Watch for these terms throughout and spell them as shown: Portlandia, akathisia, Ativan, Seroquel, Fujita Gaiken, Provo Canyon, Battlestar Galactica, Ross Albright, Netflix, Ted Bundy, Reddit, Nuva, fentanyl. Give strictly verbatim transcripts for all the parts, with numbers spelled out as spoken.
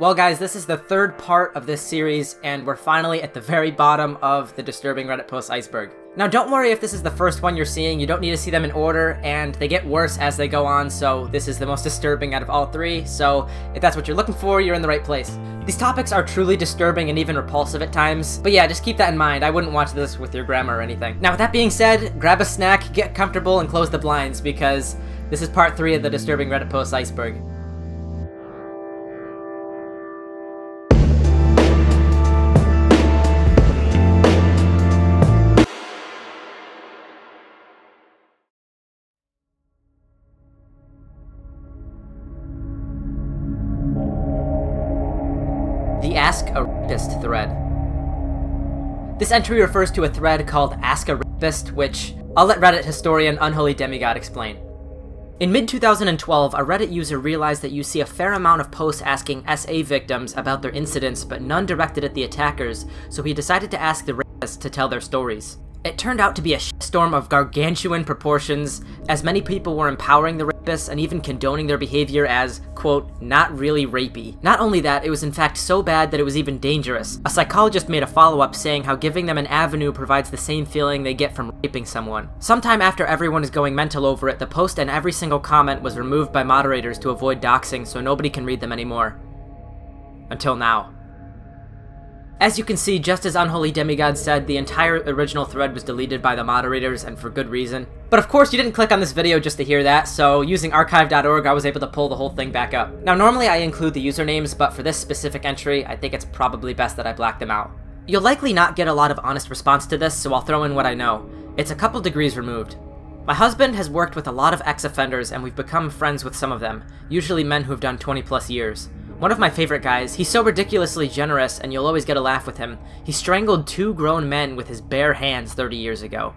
Well guys, this is the third part of this series, and we're finally at the very bottom of the disturbing Reddit post iceberg. Now don't worry if this is the first one you're seeing, you don't need to see them in order, and they get worse as they go on, so this is the most disturbing out of all three, so if that's what you're looking for, you're in the right place. These topics are truly disturbing and even repulsive at times, but yeah, just keep that in mind, I wouldn't watch this with your grandma or anything. Now with that being said, grab a snack, get comfortable, and close the blinds, because this is part three of the disturbing Reddit post iceberg. The Ask a Rapist thread. This entry refers to a thread called Ask a Rapist, which I'll let Reddit historian Unholy Demigod explain. In mid two thousand twelve, a Reddit user realized that you see a fair amount of posts asking S A victims about their incidents, but none directed at the attackers, so he decided to ask the rapists to tell their stories. It turned out to be a shitstorm of gargantuan proportions, as many people were empowering the rapists and even condoning their behavior as, quote, not really rapey. Not only that, it was in fact so bad that it was even dangerous. A psychologist made a follow-up saying how giving them an avenue provides the same feeling they get from raping someone. Sometime after everyone is going mental over it, the post and every single comment was removed by moderators to avoid doxing, so nobody can read them anymore. Until now. As you can see, just as Unholy Demigod said, the entire original thread was deleted by the moderators, and for good reason. But of course, you didn't click on this video just to hear that, so using archive dot org, I was able to pull the whole thing back up. Now, normally I include the usernames, but for this specific entry, I think it's probably best that I black them out. You'll likely not get a lot of honest response to this, so I'll throw in what I know. It's a couple degrees removed. My husband has worked with a lot of ex-offenders, and we've become friends with some of them, usually men who've done twenty plus years. One of my favorite guys, he's so ridiculously generous and you'll always get a laugh with him. He strangled two grown men with his bare hands thirty years ago.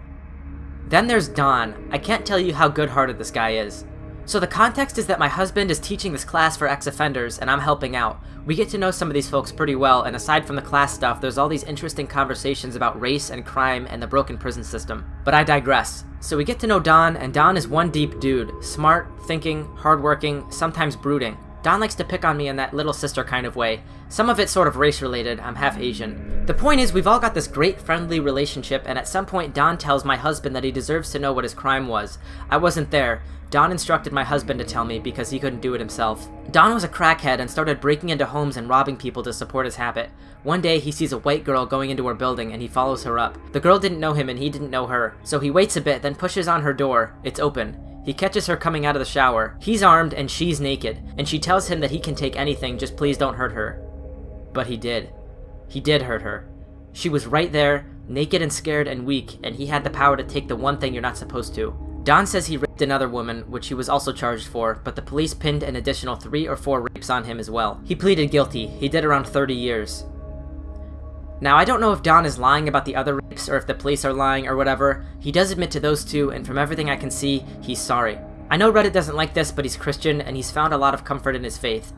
Then there's Don. I can't tell you how good-hearted this guy is. So the context is that my husband is teaching this class for ex-offenders and I'm helping out. We get to know some of these folks pretty well, and aside from the class stuff, there's all these interesting conversations about race and crime and the broken prison system. But I digress. So we get to know Don, and Don is one deep dude. Smart, thinking, hardworking, sometimes brooding. Don likes to pick on me in that little sister kind of way. Some of it's sort of race-related, I'm half Asian. The point is, we've all got this great friendly relationship, and at some point Don tells my husband that he deserves to know what his crime was. I wasn't there. Don instructed my husband to tell me because he couldn't do it himself. Don was a crackhead and started breaking into homes and robbing people to support his habit. One day he sees a white girl going into her building and he follows her up. The girl didn't know him and he didn't know her. So he waits a bit, then pushes on her door. It's open. He catches her coming out of the shower. He's armed and she's naked, and she tells him that he can take anything, just please don't hurt her. But he did. He did hurt her. She was right there, naked and scared and weak, and he had the power to take the one thing you're not supposed to. Don says he raped another woman, which he was also charged for, but the police pinned an additional three or four rapes on him as well. He pleaded guilty. He did around thirty years. Now, I don't know if Don is lying about the other rapes or if the police are lying or whatever. He does admit to those two, and from everything I can see, he's sorry. I know Reddit doesn't like this, but he's Christian, and he's found a lot of comfort in his faith.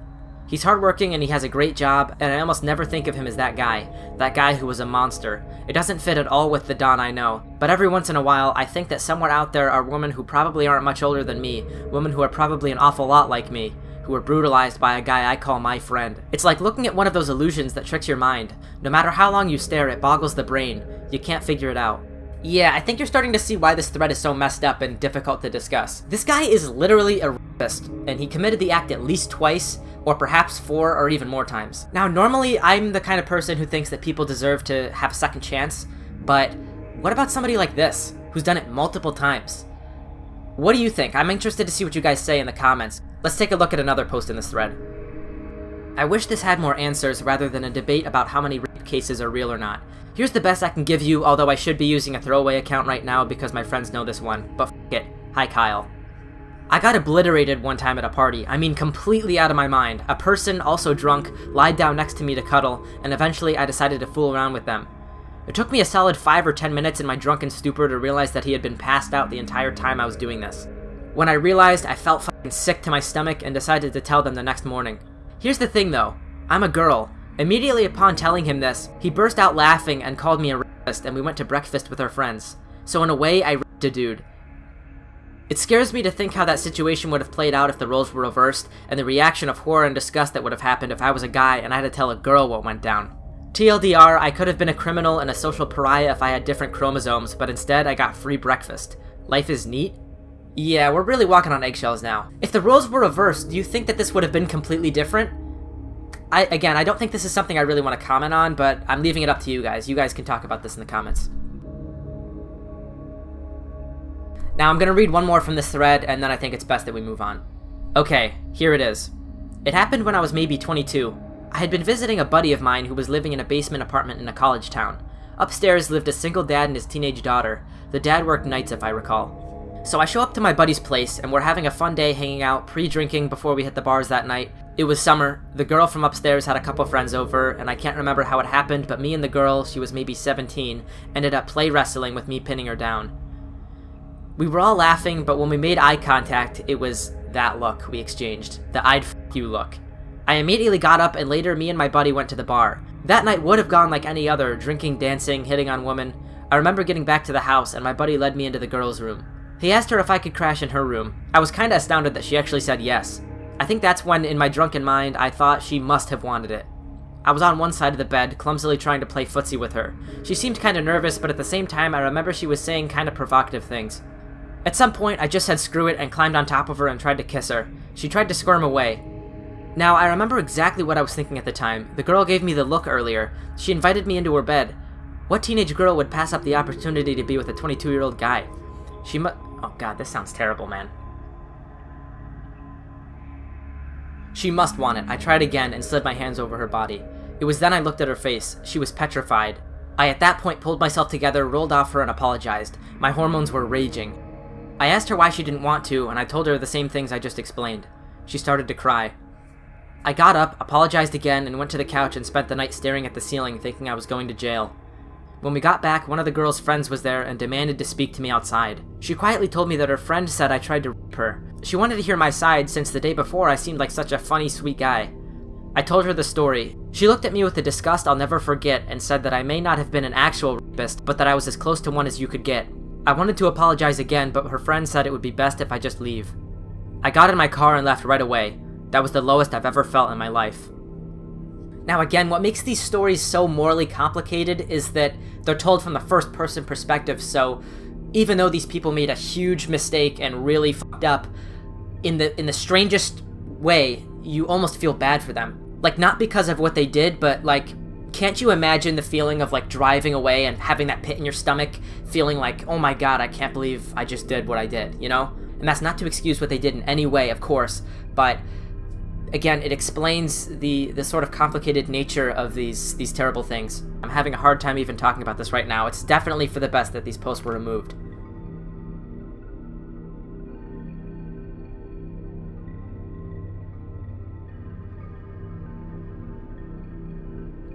He's hardworking and he has a great job, and I almost never think of him as that guy. That guy who was a monster. It doesn't fit at all with the Don I know, but every once in a while, I think that somewhere out there are women who probably aren't much older than me, women who are probably an awful lot like me, who were brutalized by a guy I call my friend. It's like looking at one of those illusions that tricks your mind. No matter how long you stare, it boggles the brain. You can't figure it out. Yeah, I think you're starting to see why this thread is so messed up and difficult to discuss. This guy is literally a rapist, and he committed the act at least twice, or perhaps four or even more times. Now, normally I'm the kind of person who thinks that people deserve to have a second chance, but what about somebody like this, who's done it multiple times? What do you think? I'm interested to see what you guys say in the comments. Let's take a look at another post in this thread. I wish this had more answers rather than a debate about how many rape cases are real or not. Here's the best I can give you, although I should be using a throwaway account right now because my friends know this one, but f*** it. Hi, Kyle. I got obliterated one time at a party. I mean, completely out of my mind. A person, also drunk, lied down next to me to cuddle, and eventually I decided to fool around with them. It took me a solid five or ten minutes in my drunken stupor to realize that he had been passed out the entire time I was doing this. When I realized, I felt fucking sick to my stomach and decided to tell them the next morning. Here's the thing though, I'm a girl. Immediately upon telling him this, he burst out laughing and called me a rapist, and we went to breakfast with our friends. So in a way, I raped a dude. It scares me to think how that situation would have played out if the roles were reversed, and the reaction of horror and disgust that would have happened if I was a guy and I had to tell a girl what went down. T L D R, I could have been a criminal and a social pariah if I had different chromosomes, but instead I got free breakfast. Life is neat? Yeah, we're really walking on eggshells now. If the roles were reversed, do you think that this would have been completely different? I, again, I don't think this is something I really want to comment on, but I'm leaving it up to you guys. You guys can talk about this in the comments. Now I'm going to read one more from this thread, and then I think it's best that we move on. Okay, here it is. It happened when I was maybe twenty-two. I had been visiting a buddy of mine who was living in a basement apartment in a college town. Upstairs lived a single dad and his teenage daughter. The dad worked nights, if I recall. So I show up to my buddy's place, and we're having a fun day hanging out, pre-drinking before we hit the bars that night. It was summer. The girl from upstairs had a couple friends over, and I can't remember how it happened, but me and the girl, she was maybe seventeen, ended up play wrestling with me pinning her down. We were all laughing, but when we made eye contact, it was that look we exchanged. The I'd f*** you look. I immediately got up, and later me and my buddy went to the bar. That night would have gone like any other, drinking, dancing, hitting on women. I remember getting back to the house, and my buddy led me into the girl's room. He asked her if I could crash in her room. I was kinda astounded that she actually said yes. I think that's when, in my drunken mind, I thought she must have wanted it. I was on one side of the bed, clumsily trying to play footsie with her. She seemed kinda nervous, but at the same time, I remember she was saying kinda provocative things. At some point, I just said screw it and climbed on top of her and tried to kiss her. She tried to squirm away. Now, I remember exactly what I was thinking at the time. The girl gave me the look earlier. She invited me into her bed. What teenage girl would pass up the opportunity to be with a twenty-two-year-old guy? She mu- Oh god, this sounds terrible, man. She must want it. I tried again and slid my hands over her body. It was then I looked at her face. She was petrified. I at that point pulled myself together, rolled off her, and apologized. My hormones were raging. I asked her why she didn't want to, and I told her the same things I just explained. She started to cry. I got up, apologized again, and went to the couch and spent the night staring at the ceiling, thinking I was going to jail. When we got back, one of the girl's friends was there and demanded to speak to me outside. She quietly told me that her friend said I tried to rape her. She wanted to hear my side since the day before I seemed like such a funny, sweet guy. I told her the story. She looked at me with a disgust I'll never forget and said that I may not have been an actual rapist, but that I was as close to one as you could get. I wanted to apologize again, but her friend said it would be best if I just leave. I got in my car and left right away. That was the lowest I've ever felt in my life. Now again, what makes these stories so morally complicated is that they're told from the first person perspective, so even though these people made a huge mistake and really fucked up, in the, in the strangest way, you almost feel bad for them. Like, not because of what they did, but like, can't you imagine the feeling of like driving away and having that pit in your stomach, feeling like, oh my god, I can't believe I just did what I did, you know? And that's not to excuse what they did in any way, of course, but again, it explains the, the sort of complicated nature of these, these terrible things. I'm having a hard time even talking about this right now. It's definitely for the best that these posts were removed.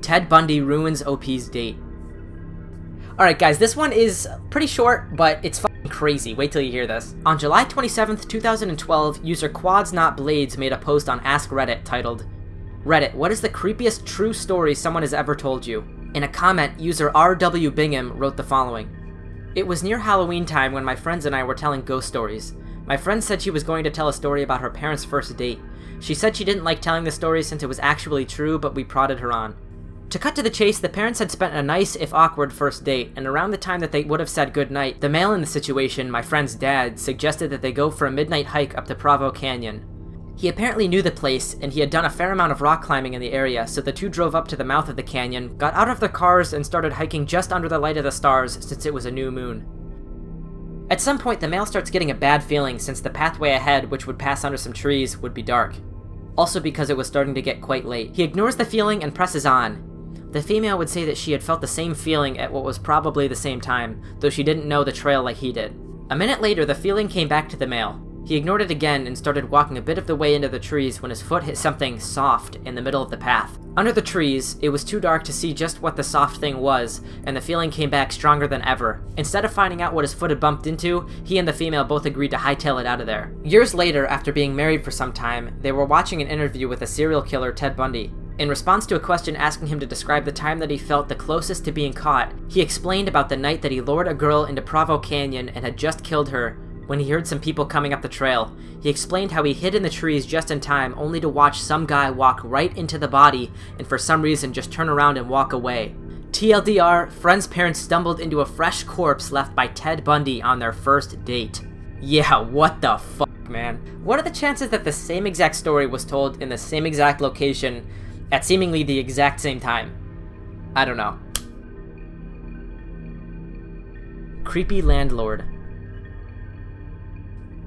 Ted Bundy ruins O P's date. Alright guys, this one is pretty short, but it's f***ing crazy. Wait till you hear this. On July twenty-seventh, two thousand twelve, user Quads Not Blades made a post on Ask Reddit titled, Reddit, what is the creepiest true story someone has ever told you? In a comment, user R W Bingham wrote the following. It was near Halloween time when my friends and I were telling ghost stories. My friend said she was going to tell a story about her parents' first date. She said she didn't like telling the story since it was actually true, but we prodded her on. To cut to the chase, the parents had spent a nice, if awkward, first date, and around the time that they would have said goodnight, the male in the situation, my friend's dad, suggested that they go for a midnight hike up to Provo Canyon. He apparently knew the place, and he had done a fair amount of rock climbing in the area, so the two drove up to the mouth of the canyon, got out of their cars, and started hiking just under the light of the stars since it was a new moon. At some point, the male starts getting a bad feeling since the pathway ahead, which would pass under some trees, would be dark. Also because it was starting to get quite late. He ignores the feeling and presses on. The female would say that she had felt the same feeling at what was probably the same time, though she didn't know the trail like he did. A minute later, the feeling came back to the male. He ignored it again and started walking a bit of the way into the trees when his foot hit something soft in the middle of the path. Under the trees, it was too dark to see just what the soft thing was, and the feeling came back stronger than ever. Instead of finding out what his foot had bumped into, he and the female both agreed to hightail it out of there. Years later, after being married for some time, they were watching an interview with the serial killer Ted Bundy. In response to a question asking him to describe the time that he felt the closest to being caught, he explained about the night that he lured a girl into Provo Canyon and had just killed her, when he heard some people coming up the trail. He explained how he hid in the trees just in time, only to watch some guy walk right into the body and for some reason just turn around and walk away. T L D R, Friend's parents stumbled into a fresh corpse left by Ted Bundy on their first date. Yeah, what the fuck, man? What are the chances that the same exact story was told in the same exact location at seemingly the exact same time? I don't know. Creepy landlord.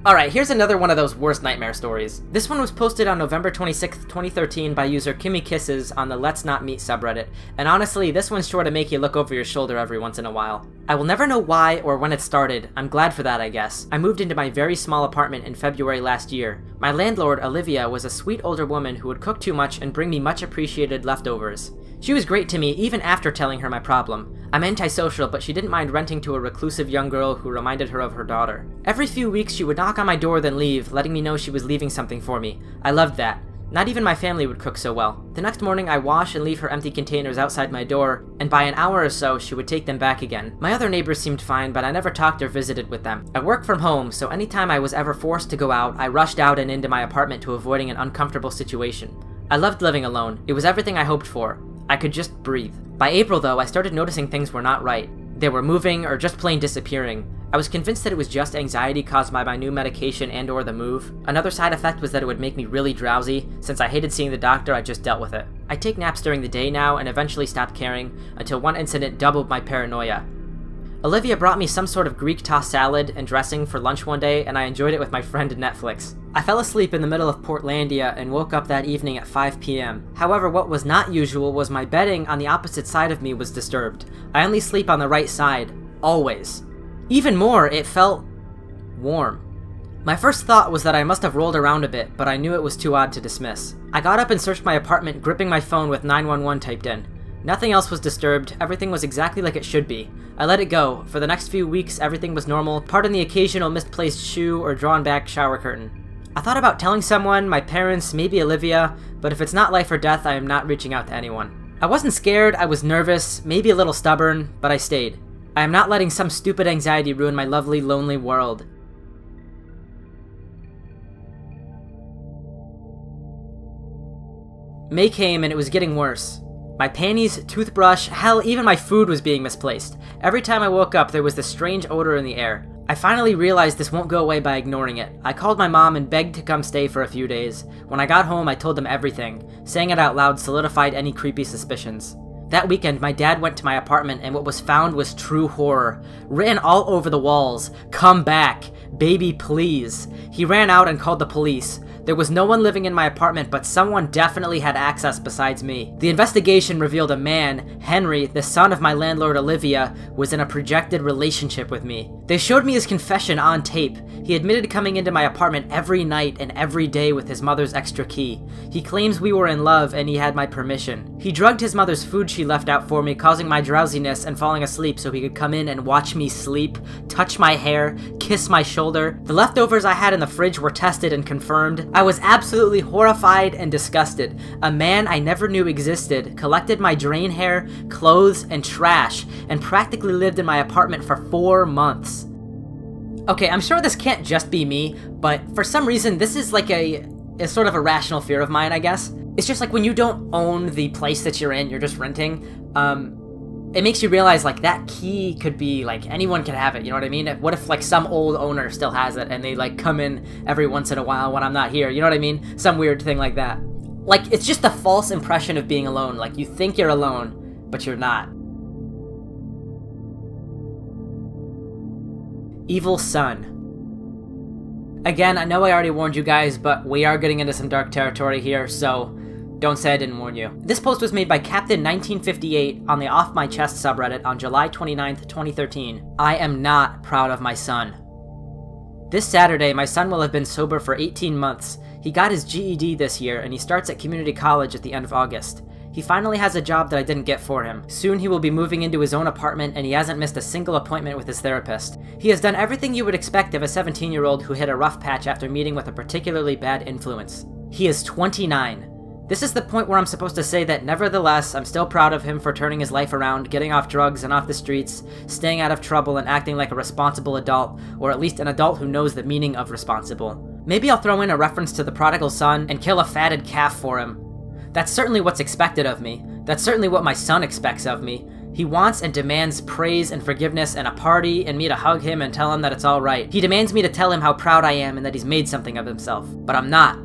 Alright, here's another one of those worst nightmare stories. This one was posted on November twenty-sixth, twenty thirteen by user Kimmy Kisses on the Let's Not Meet subreddit, and honestly, this one's sure to make you look over your shoulder every once in a while. I will never know why or when it started. I'm glad for that, I guess. I moved into my very small apartment in February last year. My landlord, Olivia, was a sweet older woman who would cook too much and bring me much appreciated leftovers. She was great to me even after telling her my problem. I'm antisocial, but she didn't mind renting to a reclusive young girl who reminded her of her daughter. Every few weeks she would knock on my door then leave, letting me know she was leaving something for me. I loved that. Not even my family would cook so well. The next morning I wash and leave her empty containers outside my door, and by an hour or so she would take them back again. My other neighbors seemed fine, but I never talked or visited with them. I work from home, so anytime I was ever forced to go out, I rushed out and into my apartment to avoiding an uncomfortable situation. I loved living alone. It was everything I hoped for. I could just breathe. By April though, I started noticing things were not right. They were moving or just plain disappearing. I was convinced that it was just anxiety caused by my new medication and or the move. Another side effect was that it would make me really drowsy. Since I hated seeing the doctor, I just dealt with it. I take naps during the day now and eventually stopped caring until one incident doubled my paranoia. Olivia brought me some sort of Greek tossed salad and dressing for lunch one day, and I enjoyed it with my friend Netflix. I fell asleep in the middle of Portlandia and woke up that evening at five p m However, what was not usual was my bedding on the opposite side of me was disturbed. I only sleep on the right side, always. Even more, it felt warm. My first thought was that I must have rolled around a bit, but I knew it was too odd to dismiss. I got up and searched my apartment, gripping my phone with nine one one typed in. Nothing else was disturbed, everything was exactly like it should be. I let it go. For the next few weeks, everything was normal, pardon the occasional misplaced shoe or drawn back shower curtain. I thought about telling someone, my parents, maybe Olivia, but if it's not life or death, I am not reaching out to anyone. I wasn't scared, I was nervous, maybe a little stubborn, but I stayed. I am not letting some stupid anxiety ruin my lovely, lonely world. May came and it was getting worse. My panties, toothbrush, hell, even my food was being misplaced. Every time I woke up, there was this strange odor in the air. I finally realized this won't go away by ignoring it. I called my mom and begged to come stay for a few days. When I got home, I told them everything. Saying it out loud solidified any creepy suspicions. That weekend, my dad went to my apartment, and what was found was true horror. Written all over the walls, "Come back, baby, please." He ran out and called the police. There was no one living in my apartment, but someone definitely had access besides me. The investigation revealed a man, Henry, the son of my landlord Olivia, was in a projected relationship with me. They showed me his confession on tape. He admitted coming into my apartment every night and every day with his mother's extra key. He claims we were in love and he had my permission. He drugged his mother's food she left out for me, causing my drowsiness and falling asleep so he could come in and watch me sleep, touch my hair, kiss my shoulder. The leftovers I had in the fridge were tested and confirmed. I was absolutely horrified and disgusted. A man I never knew existed collected my drain hair, clothes, and trash, and practically lived in my apartment for four months. Okay, I'm sure this can't just be me, but for some reason this is like a, a sort of irrational fear of mine, I guess. It's just like when you don't own the place that you're in, you're just renting, um, it makes you realize like that key could be like anyone could have it, you know what I mean? What if like some old owner still has it and they like come in every once in a while when I'm not here, you know what I mean? Some weird thing like that. Like it's just a false impression of being alone, like you think you're alone, but you're not. Evil Sun. Again, I know I already warned you guys, but we are getting into some dark territory here, so don't say I didn't warn you. This post was made by Captain nineteen fifty-eight on the Off My Chest subreddit on July twenty-ninth, twenty thirteen. I am not proud of my son. This Saturday, my son will have been sober for eighteen months. He got his G E D this year and he starts at community college at the end of August. He finally has a job that I didn't get for him. Soon he will be moving into his own apartment and he hasn't missed a single appointment with his therapist. He has done everything you would expect of a seventeen-year-old who hit a rough patch after meeting with a particularly bad influence. He is twenty-nine. This is the point where I'm supposed to say that nevertheless, I'm still proud of him for turning his life around, getting off drugs and off the streets, staying out of trouble and acting like a responsible adult, or at least an adult who knows the meaning of responsible. Maybe I'll throw in a reference to the prodigal son and kill a fatted calf for him. That's certainly what's expected of me. That's certainly what my son expects of me. He wants and demands praise and forgiveness and a party and me to hug him and tell him that it's all right. He demands me to tell him how proud I am and that he's made something of himself. But I'm not.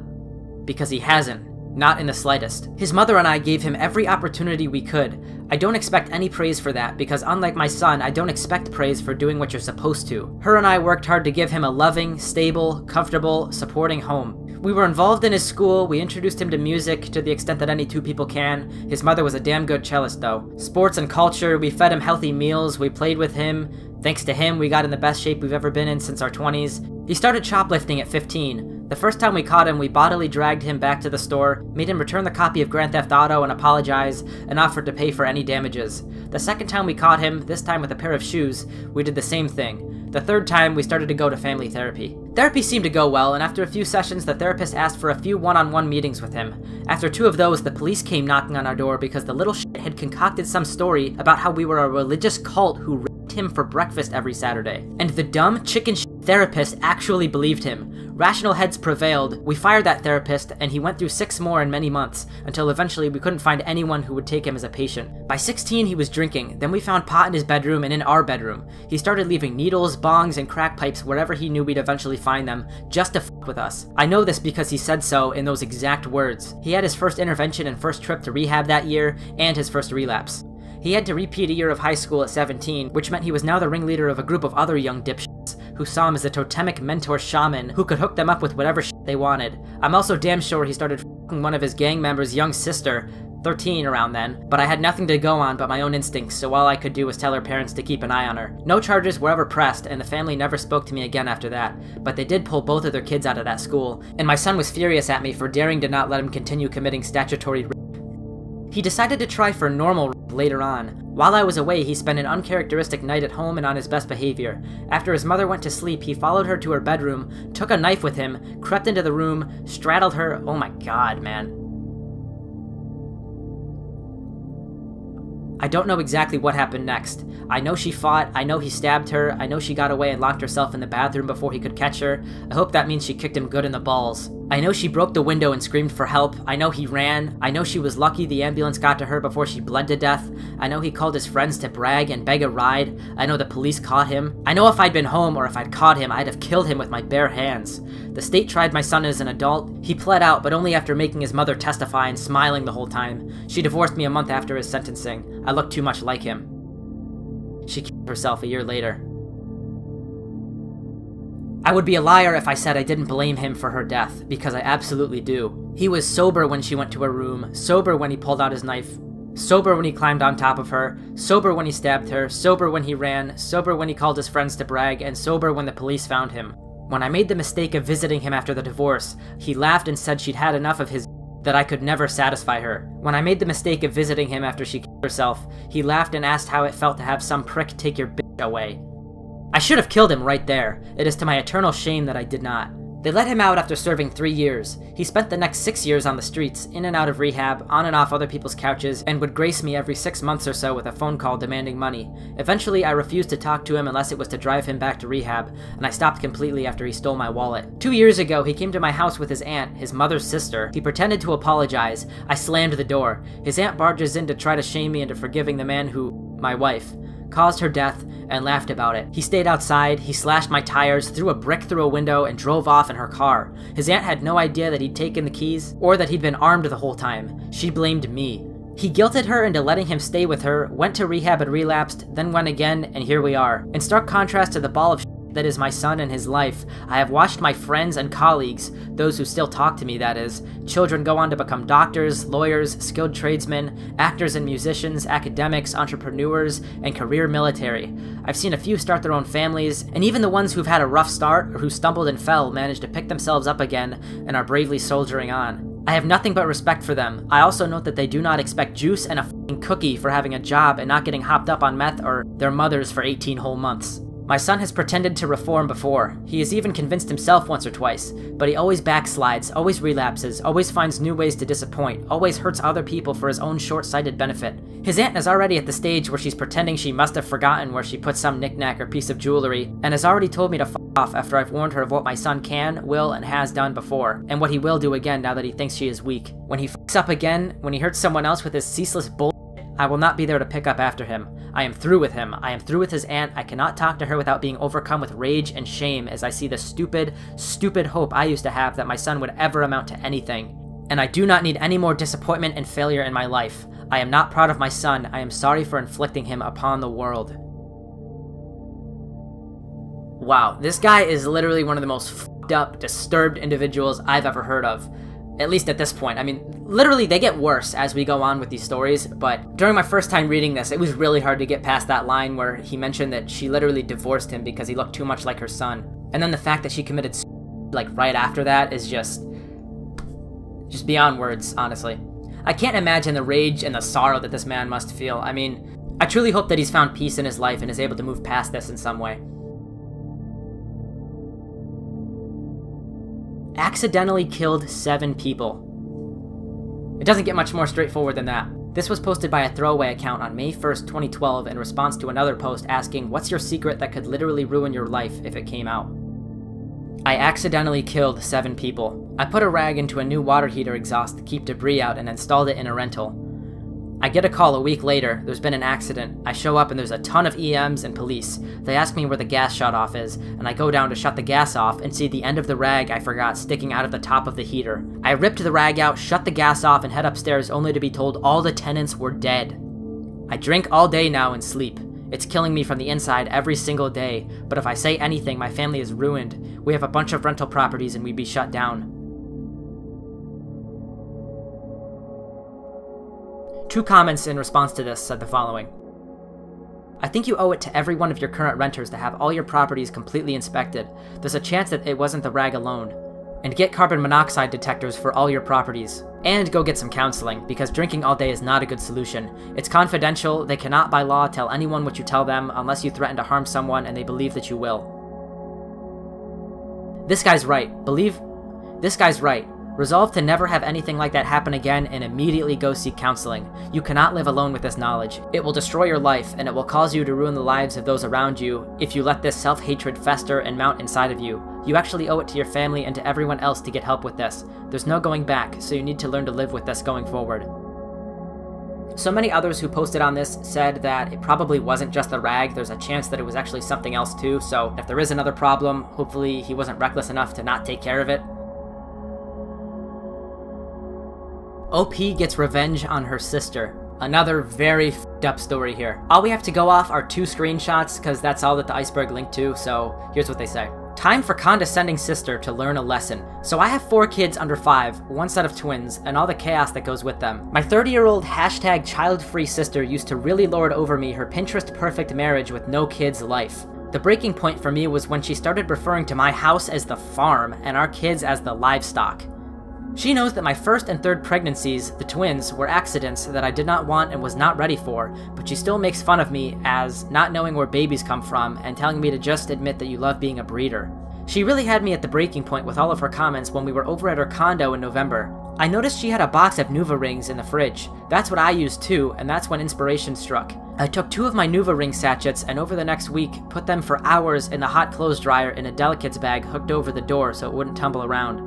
Because he hasn't. Not in the slightest. His mother and I gave him every opportunity we could. I don't expect any praise for that because unlike my son, I don't expect praise for doing what you're supposed to. Her and I worked hard to give him a loving, stable, comfortable, supporting home. We were involved in his school, we introduced him to music to the extent that any two people can. His mother was a damn good cellist though. Sports and culture, we fed him healthy meals, we played with him. Thanks to him, we got in the best shape we've ever been in since our twenties. He started shoplifting at fifteen. The first time we caught him, we bodily dragged him back to the store, made him return the copy of Grand Theft Auto and apologize, and offered to pay for any damages. The second time we caught him, this time with a pair of shoes, we did the same thing. The third time, we started to go to family therapy. Therapy seemed to go well, and after a few sessions, the therapist asked for a few one-on-one meetings with him. After two of those, the police came knocking on our door because the little shit had concocted some story about how we were a religious cult who raped him for breakfast every Saturday. And the dumb chicken shit therapist actually believed him. Rational heads prevailed. We fired that therapist, and he went through six more in many months, until eventually we couldn't find anyone who would take him as a patient. By sixteen, he was drinking. Then we found pot in his bedroom and in our bedroom. He started leaving needles, bongs, and crack pipes wherever he knew we'd eventually find them, just to fuck with us. I know this because he said so in those exact words. He had his first intervention and first trip to rehab that year, and his first relapse. He had to repeat a year of high school at seventeen, which meant he was now the ringleader of a group of other young dipshits who saw him as a totemic mentor shaman who could hook them up with whatever shit they wanted. I'm also damn sure he started f***ing one of his gang members' young sister, thirteen around then, but I had nothing to go on but my own instincts, so all I could do was tell her parents to keep an eye on her. No charges were ever pressed, and the family never spoke to me again after that, but they did pull both of their kids out of that school, and my son was furious at me for daring to not let him continue committing statutory rape. He decided to try for normal rape later on. While I was away, he spent an uncharacteristic night at home and on his best behavior. After his mother went to sleep, he followed her to her bedroom, took a knife with him, crept into the room, straddled her— oh my god, man. I don't know exactly what happened next. I know she fought, I know he stabbed her, I know she got away and locked herself in the bathroom before he could catch her. I hope that means she kicked him good in the balls. I know she broke the window and screamed for help. I know he ran. I know she was lucky the ambulance got to her before she bled to death. I know he called his friends to brag and beg a ride. I know the police caught him. I know if I'd been home or if I'd caught him, I'd have killed him with my bare hands. The state tried my son as an adult. He pled out, but only after making his mother testify and smiling the whole time. She divorced me a month after his sentencing. I looked too much like him. She killed herself a year later. I would be a liar if I said I didn't blame him for her death, because I absolutely do. He was sober when she went to her room, sober when he pulled out his knife, sober when he climbed on top of her, sober when he stabbed her, sober when he ran, sober when he called his friends to brag, and sober when the police found him. When I made the mistake of visiting him after the divorce, he laughed and said she'd had enough of his that I could never satisfy her. When I made the mistake of visiting him after she killed herself, he laughed and asked how it felt to have some prick take your bitch away. I should have killed him right there. It is to my eternal shame that I did not. They let him out after serving three years. He spent the next six years on the streets, in and out of rehab, on and off other people's couches, and would grace me every six months or so with a phone call demanding money. Eventually, I refused to talk to him unless it was to drive him back to rehab, and I stopped completely after he stole my wallet. Two years ago, he came to my house with his aunt, his mother's sister. He pretended to apologize. I slammed the door. His aunt barges in to try to shame me into forgiving the man who, my wife, caused her death, and laughed about it. He stayed outside, he slashed my tires, threw a brick through a window, and drove off in her car. His aunt had no idea that he'd taken the keys, or that he'd been armed the whole time. She blamed me. He guilted her into letting him stay with her, went to rehab and relapsed, then went again, and here we are. In stark contrast to the ball of shit that is my son and his life, I have watched my friends and colleagues, those who still talk to me that is, children go on to become doctors, lawyers, skilled tradesmen, actors and musicians, academics, entrepreneurs, and career military. I've seen a few start their own families, and even the ones who've had a rough start or who stumbled and fell manage to pick themselves up again and are bravely soldiering on. I have nothing but respect for them. I also note that they do not expect juice and a f***ing cookie for having a job and not getting hopped up on meth or their mothers for eighteen whole months. My son has pretended to reform before. He has even convinced himself once or twice, but he always backslides, always relapses, always finds new ways to disappoint, always hurts other people for his own short-sighted benefit. His aunt is already at the stage where she's pretending she must have forgotten where she put some knickknack or piece of jewelry, and has already told me to f*** off after I've warned her of what my son can, will, and has done before, and what he will do again now that he thinks she is weak. When he f***s up again, when he hurts someone else with his ceaseless bull***, I will not be there to pick up after him. I am through with him. I am through with his aunt. I cannot talk to her without being overcome with rage and shame as I see the stupid, stupid hope I used to have that my son would ever amount to anything. And I do not need any more disappointment and failure in my life. I am not proud of my son. I am sorry for inflicting him upon the world. Wow, this guy is literally one of the most fucked up, disturbed individuals I've ever heard of. At least at this point. I mean, literally they get worse as we go on with these stories, but during my first time reading this, it was really hard to get past that line where he mentioned that she literally divorced him because he looked too much like her son. And then the fact that she committed suicide like right after that is just, just beyond words, honestly. I can't imagine the rage and the sorrow that this man must feel. I mean, I truly hope that he's found peace in his life and is able to move past this in some way. Accidentally killed seven people. It doesn't get much more straightforward than that. This was posted by a throwaway account on May first, twenty twelve in response to another post asking, "What's your secret that could literally ruin your life if it came out?" I accidentally killed seven people. I put a rag into a new water heater exhaust to keep debris out and installed it in a rental. I get a call a week later, there's been an accident. I show up and there's a ton of E Ms and police. They ask me where the gas shut off is, and I go down to shut the gas off and see the end of the rag I forgot sticking out of the top of the heater. I ripped the rag out, shut the gas off, and head upstairs only to be told all the tenants were dead. I drink all day now and sleep. It's killing me from the inside every single day, but if I say anything, my family is ruined. We have a bunch of rental properties and we'd be shut down. Two comments in response to this said the following. I think you owe it to every one of your current renters to have all your properties completely inspected. There's a chance that it wasn't the rag alone. And get carbon monoxide detectors for all your properties. And go get some counseling, because drinking all day is not a good solution. It's confidential, they cannot by law tell anyone what you tell them unless you threaten to harm someone and they believe that you will. This guy's right. Believe... This guy's right. Resolve to never have anything like that happen again and immediately go seek counseling. You cannot live alone with this knowledge. It will destroy your life and it will cause you to ruin the lives of those around you if you let this self-hatred fester and mount inside of you. You actually owe it to your family and to everyone else to get help with this. There's no going back, so you need to learn to live with this going forward. So many others who posted on this said that it probably wasn't just the rag, there's a chance that it was actually something else too, so if there is another problem, hopefully he wasn't reckless enough to not take care of it. O P gets revenge on her sister. Another very f***ed up story here. All we have to go off are two screenshots because that's all that the iceberg linked to, so here's what they say. Time for condescending sister to learn a lesson. So I have four kids under five, one set of twins, and all the chaos that goes with them. My thirty-year-old hashtag child-free sister used to really lord over me her Pinterest-perfect marriage with no kids life. The breaking point for me was when she started referring to my house as the farm and our kids as the livestock. She knows that my first and third pregnancies, the twins, were accidents that I did not want and was not ready for, but she still makes fun of me as not knowing where babies come from and telling me to just admit that you love being a breeder. She really had me at the breaking point with all of her comments when we were over at her condo in November. I noticed she had a box of Nuva rings in the fridge. That's what I used too, and that's when inspiration struck. I took two of my Nuva ring sachets and over the next week put them for hours in the hot clothes dryer in a delicates bag hooked over the door so it wouldn't tumble around.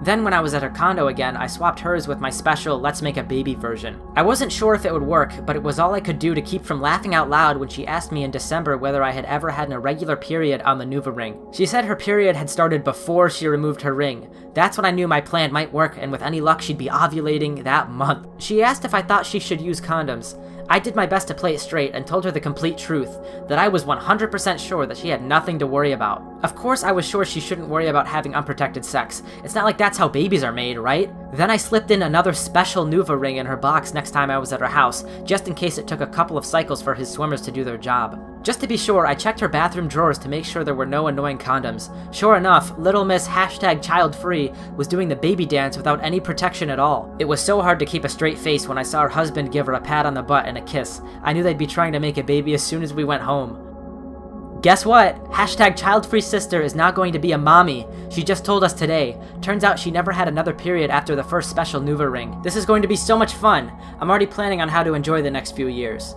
Then when I was at her condo again, I swapped hers with my special Let's Make a Baby version. I wasn't sure if it would work, but it was all I could do to keep from laughing out loud when she asked me in December whether I had ever had an irregular period on the Nuva ring. She said her period had started before she removed her ring. That's when I knew my plan might work, and with any luck she'd be ovulating that month. She asked if I thought she should use condoms. I did my best to play it straight and told her the complete truth, that I was one hundred percent sure that she had nothing to worry about. Of course I was sure she shouldn't worry about having unprotected sex. It's not like that's how babies are made, right? Then I slipped in another special Nuva ring in her box next time I was at her house, just in case it took a couple of cycles for his swimmers to do their job. Just to be sure, I checked her bathroom drawers to make sure there were no annoying condoms. Sure enough, Little Miss hashtag childfree was doing the baby dance without any protection at all. It was so hard to keep a straight face when I saw her husband give her a pat on the butt and a kiss. I knew they'd be trying to make a baby as soon as we went home. Guess what? Hashtag child-free sister is not going to be a mommy. She just told us today. Turns out she never had another period after the first special NuVa ring. This is going to be so much fun. I'm already planning on how to enjoy the next few years.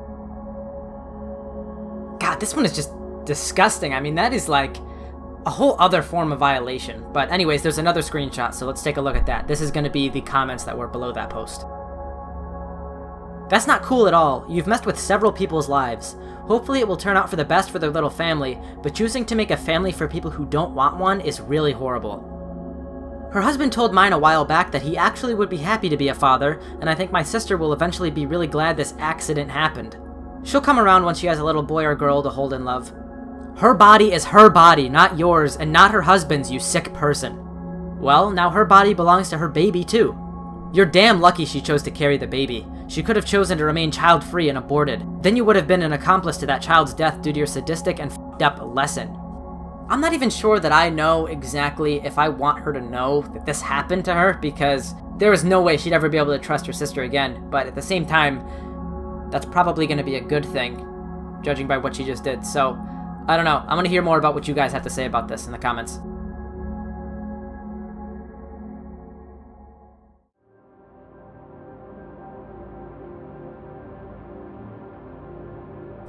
God, this one is just disgusting. I mean, that is like a whole other form of violation. But anyways, there's another screenshot, so let's take a look at that. This is going to be the comments that were below that post. That's not cool at all. You've messed with several people's lives. Hopefully it will turn out for the best for their little family, but choosing to make a family for people who don't want one is really horrible. Her husband told mine a while back that he actually would be happy to be a father, and I think my sister will eventually be really glad this accident happened. She'll come around once she has a little boy or girl to hold in love. Her body is her body, not yours, and not her husband's, you sick person. Well, now her body belongs to her baby too. You're damn lucky she chose to carry the baby. She could have chosen to remain child-free and aborted. Then you would have been an accomplice to that child's death due to your sadistic and f***ed up lesson. I'm not even sure that I know exactly if I want her to know that this happened to her, because there is no way she'd ever be able to trust her sister again, but at the same time, that's probably going to be a good thing, judging by what she just did. So, I don't know. I'm going to hear more about what you guys have to say about this in the comments.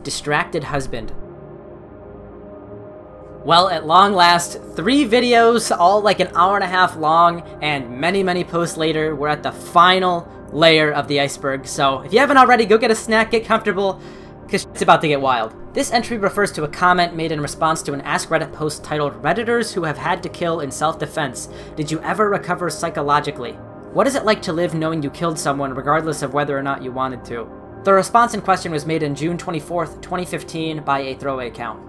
Distracted husband. Well, at long last, three videos, all like an hour and a half long, and many, many posts later, we're at the final layer of the iceberg. So if you haven't already, go get a snack, get comfortable, because it's about to get wild. This entry refers to a comment made in response to an Ask Reddit post titled, "Redditors who have had to kill in self-defense, did you ever recover psychologically? What is it like to live knowing you killed someone regardless of whether or not you wanted to?" The response in question was made on June twenty-fourth, twenty fifteen by a throwaway account.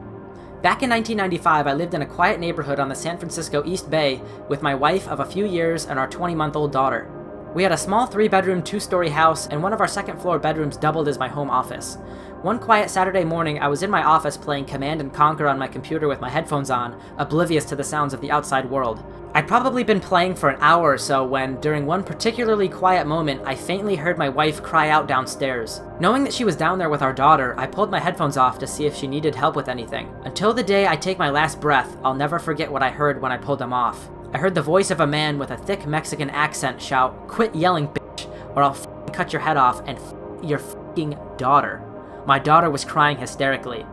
Back in nineteen ninety-five, I lived in a quiet neighborhood on the San Francisco East Bay with my wife of a few years and our twenty-month-old daughter. We had a small three-bedroom, two-story house, and one of our second-floor bedrooms doubled as my home office. One quiet Saturday morning, I was in my office playing Command and Conquer on my computer with my headphones on, oblivious to the sounds of the outside world. I'd probably been playing for an hour or so when, during one particularly quiet moment, I faintly heard my wife cry out downstairs. Knowing that she was down there with our daughter, I pulled my headphones off to see if she needed help with anything. Until the day I take my last breath, I'll never forget what I heard when I pulled them off. I heard the voice of a man with a thick Mexican accent shout, "Quit yelling, bitch, or I'll f***ing cut your head off and f*** your f***ing daughter." My daughter was crying hysterically.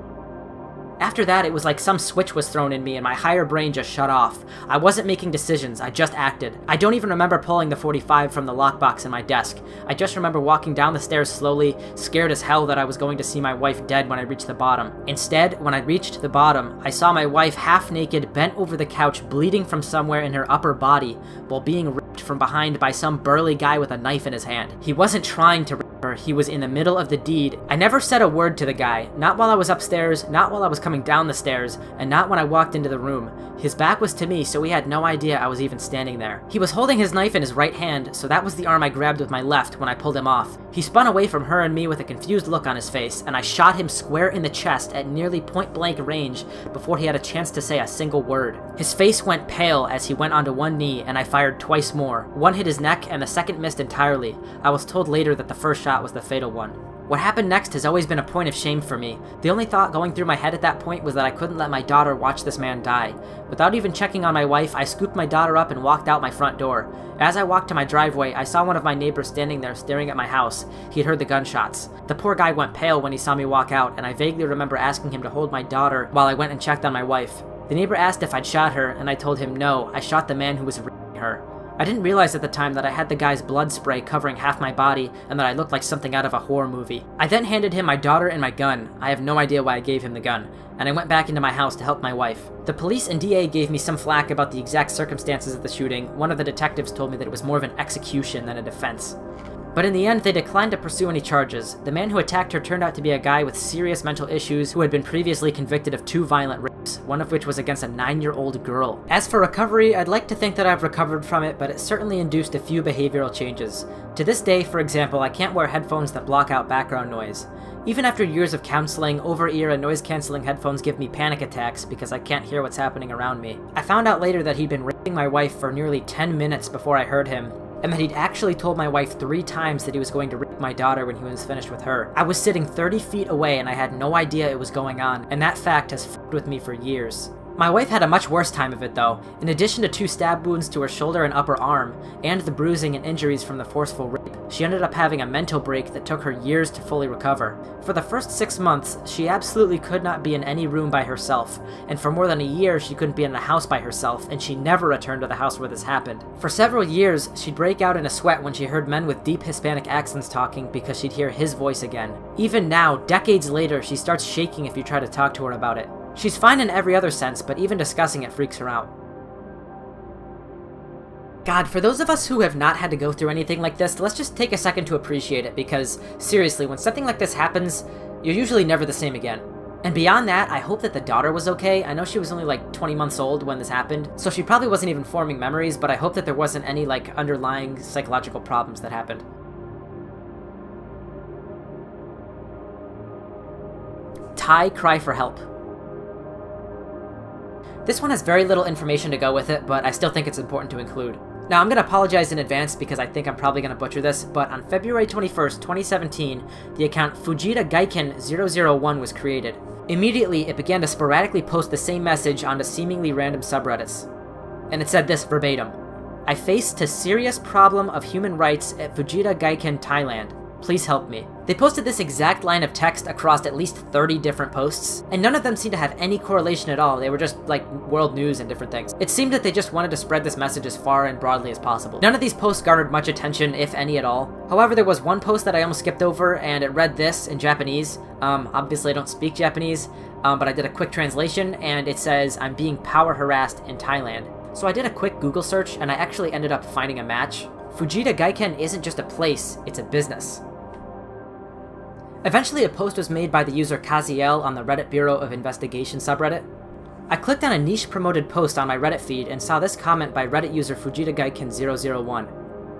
After that, it was like some switch was thrown in me and my higher brain just shut off. I wasn't making decisions, I just acted. I don't even remember pulling the forty-five from the lockbox in my desk. I just remember walking down the stairs slowly, scared as hell that I was going to see my wife dead when I reached the bottom. Instead, when I reached the bottom, I saw my wife half-naked, bent over the couch, bleeding from somewhere in her upper body, while being ripped from behind by some burly guy with a knife in his hand. He wasn't trying to rip her, he was in the middle of the deed. I never said a word to the guy, not while I was upstairs, not while I was coming Coming down the stairs, and not when I walked into the room. His back was to me, so he had no idea I was even standing there. He was holding his knife in his right hand, so that was the arm I grabbed with my left when I pulled him off. He spun away from her and me with a confused look on his face, and I shot him square in the chest at nearly point-blank range before he had a chance to say a single word. His face went pale as he went onto one knee, and I fired twice more. One hit his neck, and the second missed entirely. I was told later that the first shot was the fatal one. What happened next has always been a point of shame for me. The only thought going through my head at that point was that I couldn't let my daughter watch this man die. Without even checking on my wife, I scooped my daughter up and walked out my front door. As I walked to my driveway, I saw one of my neighbors standing there staring at my house. He'd heard the gunshots. The poor guy went pale when he saw me walk out, and I vaguely remember asking him to hold my daughter while I went and checked on my wife. The neighbor asked if I'd shot her, and I told him no, I shot the man who was raping her. I didn't realize at the time that I had the guy's blood spray covering half my body and that I looked like something out of a horror movie. I then handed him my daughter and my gun. I have no idea why I gave him the gun. And I went back into my house to help my wife. The police and D A gave me some flack about the exact circumstances of the shooting. One of the detectives told me that it was more of an execution than a defense. But in the end, they declined to pursue any charges. The man who attacked her turned out to be a guy with serious mental issues who had been previously convicted of two violent rapes, one of which was against a nine-year-old girl. As for recovery, I'd like to think that I've recovered from it, but it certainly induced a few behavioral changes. To this day, for example, I can't wear headphones that block out background noise. Even after years of counseling, over-ear and noise-canceling headphones give me panic attacks because I can't hear what's happening around me. I found out later that he'd been raping my wife for nearly ten minutes before I heard him, and that he'd actually told my wife three times that he was going to rape my daughter when he was finished with her. I was sitting thirty feet away and I had no idea it was going on, and that fact has f***ed with me for years. My wife had a much worse time of it though. In addition to two stab wounds to her shoulder and upper arm, and the bruising and injuries from the forceful rape, she ended up having a mental break that took her years to fully recover. For the first six months, she absolutely could not be in any room by herself, and for more than a year she couldn't be in a house by herself, and she never returned to the house where this happened. For several years, she'd break out in a sweat when she heard men with deep Hispanic accents talking because she'd hear his voice again. Even now, decades later, she starts shaking if you try to talk to her about it. She's fine in every other sense, but even discussing it freaks her out. God, for those of us who have not had to go through anything like this, let's just take a second to appreciate it, because seriously, when something like this happens, you're usually never the same again. And beyond that, I hope that the daughter was okay. I know she was only like twenty months old when this happened, so she probably wasn't even forming memories, but I hope that there wasn't any like underlying psychological problems that happened. Thai cry for help. This one has very little information to go with it, but I still think it's important to include. Now, I'm going to apologize in advance because I think I'm probably going to butcher this, but on February twenty-first, twenty seventeen, the account Fujita Gaiken zero zero one was created. Immediately, it began to sporadically post the same message onto seemingly random subreddits. And it said this verbatim. I faced a serious problem of human rights at Fujita Gaiken, Thailand. Please help me. They posted this exact line of text across at least thirty different posts, and none of them seemed to have any correlation at all. They were just like world news and different things. It seemed that they just wanted to spread this message as far and broadly as possible. None of these posts garnered much attention, if any at all. However, there was one post that I almost skipped over, and it read this in Japanese. Um, obviously I don't speak Japanese, um, but I did a quick translation, and it says, I'm being power harassed in Thailand. So I did a quick Google search, and I actually ended up finding a match. Fujita Gaiken isn't just a place, it's a business. Eventually, a post was made by the user Kaziel on the Reddit Bureau of Investigation subreddit. I clicked on a niche-promoted post on my Reddit feed and saw this comment by Reddit user Fujita Gaiken zero zero one.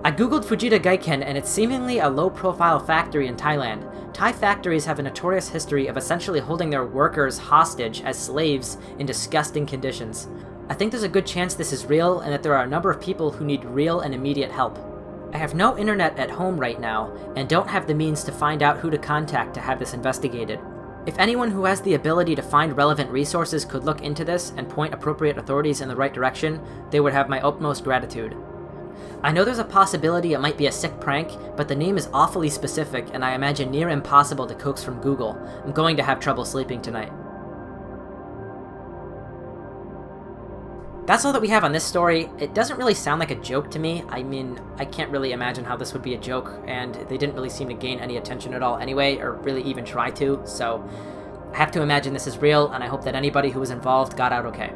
I googled Fujita Gaiken and it's seemingly a low-profile factory in Thailand. Thai factories have a notorious history of essentially holding their workers hostage as slaves in disgusting conditions. I think there's a good chance this is real and that there are a number of people who need real and immediate help. I have no internet at home right now, and don't have the means to find out who to contact to have this investigated. If anyone who has the ability to find relevant resources could look into this and point appropriate authorities in the right direction, they would have my utmost gratitude. I know there's a possibility it might be a sick prank, but the name is awfully specific and I imagine near impossible to coax from Google. I'm going to have trouble sleeping tonight. That's all that we have on this story. It doesn't really sound like a joke to me. I mean, I can't really imagine how this would be a joke, and they didn't really seem to gain any attention at all anyway, or really even try to, so I have to imagine this is real, and I hope that anybody who was involved got out okay.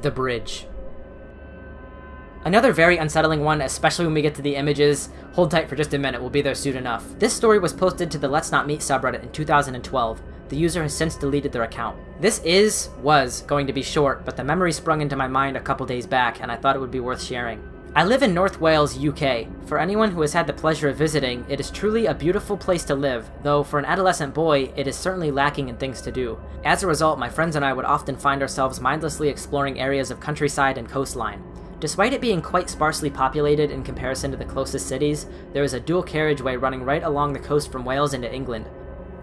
The bridge. Another very unsettling one, especially when we get to the images. Hold tight for just a minute, we'll be there soon enough. This story was posted to the Let's Not Meet subreddit in two thousand twelve. The user has since deleted their account. This is, was, going to be short, but the memory sprung into my mind a couple days back and I thought it would be worth sharing. I live in North Wales, U K. For anyone who has had the pleasure of visiting, it is truly a beautiful place to live, though for an adolescent boy, it is certainly lacking in things to do. As a result, my friends and I would often find ourselves mindlessly exploring areas of countryside and coastline. Despite it being quite sparsely populated in comparison to the closest cities, there is a dual carriageway running right along the coast from Wales into England.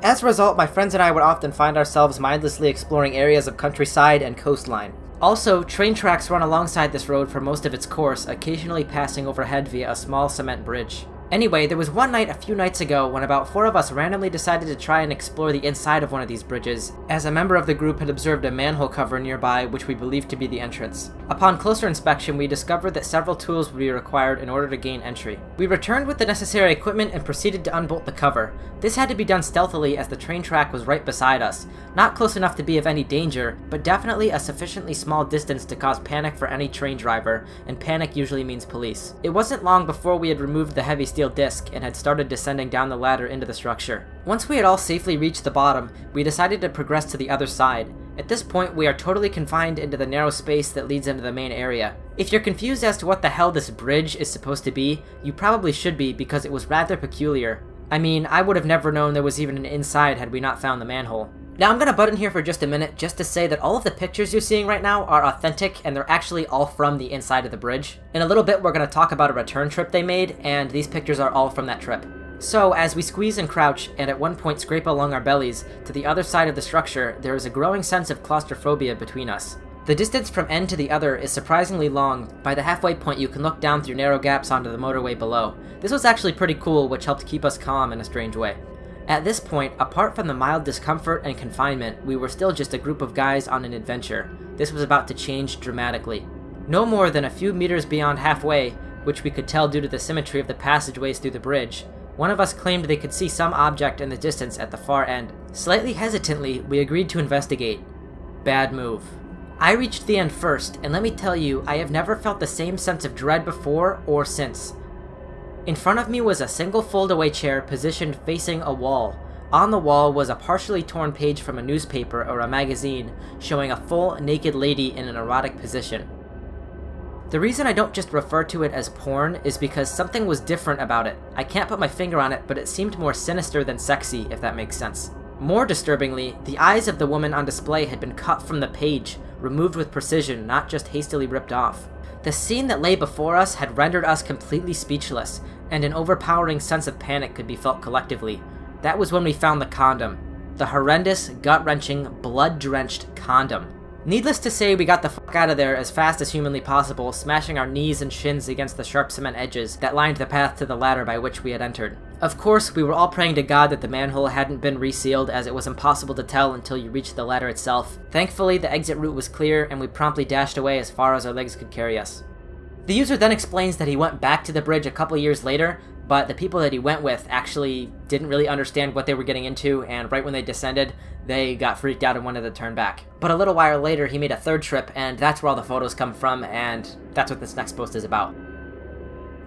As a result, my friends and I would often find ourselves mindlessly exploring areas of countryside and coastline. Also, train tracks run alongside this road for most of its course, occasionally passing overhead via a small cement bridge. Anyway, there was one night a few nights ago when about four of us randomly decided to try and explore the inside of one of these bridges, as a member of the group had observed a manhole cover nearby which we believed to be the entrance. Upon closer inspection, we discovered that several tools would be required in order to gain entry. We returned with the necessary equipment and proceeded to unbolt the cover. This had to be done stealthily as the train track was right beside us, not close enough to be of any danger, but definitely a sufficiently small distance to cause panic for any train driver, and panic usually means police. It wasn't long before we had removed the heavy steel disc and had started descending down the ladder into the structure. Once we had all safely reached the bottom, we decided to progress to the other side. At this point, we are totally confined into the narrow space that leads into the main area. If you're confused as to what the hell this bridge is supposed to be, you probably should be because it was rather peculiar. I mean, I would have never known there was even an inside had we not found the manhole. Now I'm going to butt in here for just a minute just to say that all of the pictures you're seeing right now are authentic and they're actually all from the inside of the bridge. In a little bit we're going to talk about a return trip they made, and these pictures are all from that trip. So as we squeeze and crouch, and at one point scrape along our bellies, to the other side of the structure, there is a growing sense of claustrophobia between us. The distance from end to the other is surprisingly long. By the halfway point you can look down through narrow gaps onto the motorway below. This was actually pretty cool, which helped keep us calm in a strange way. At this point, apart from the mild discomfort and confinement, we were still just a group of guys on an adventure. This was about to change dramatically. No more than a few meters beyond halfway, which we could tell due to the symmetry of the passageways through the bridge, one of us claimed they could see some object in the distance at the far end. Slightly hesitantly, we agreed to investigate. Bad move. I reached the end first, and let me tell you, I have never felt the same sense of dread before or since. In front of me was a single fold-away chair positioned facing a wall. On the wall was a partially torn page from a newspaper or a magazine showing a full, naked lady in an erotic position. The reason I don't just refer to it as porn is because something was different about it. I can't put my finger on it, but it seemed more sinister than sexy, if that makes sense. More disturbingly, the eyes of the woman on display had been cut from the page, removed with precision, not just hastily ripped off. The scene that lay before us had rendered us completely speechless, and an overpowering sense of panic could be felt collectively. That was when we found the condom. The horrendous, gut-wrenching, blood-drenched condom. Needless to say, we got the fuck out of there as fast as humanly possible, smashing our knees and shins against the sharp cement edges that lined the path to the ladder by which we had entered. Of course, we were all praying to God that the manhole hadn't been resealed, as it was impossible to tell until you reached the ladder itself. Thankfully, the exit route was clear, and we promptly dashed away as far as our legs could carry us. The user then explains that he went back to the bridge a couple years later, but the people that he went with actually didn't really understand what they were getting into, and right when they descended, they got freaked out and wanted to turn back. But a little while later, he made a third trip, and that's where all the photos come from, and that's what this next post is about.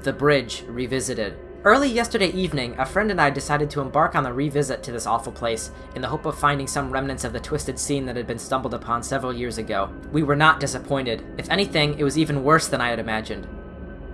The Bridge Revisited. Early yesterday evening, a friend and I decided to embark on a revisit to this awful place, in the hope of finding some remnants of the twisted scene that had been stumbled upon several years ago. We were not disappointed. If anything, it was even worse than I had imagined.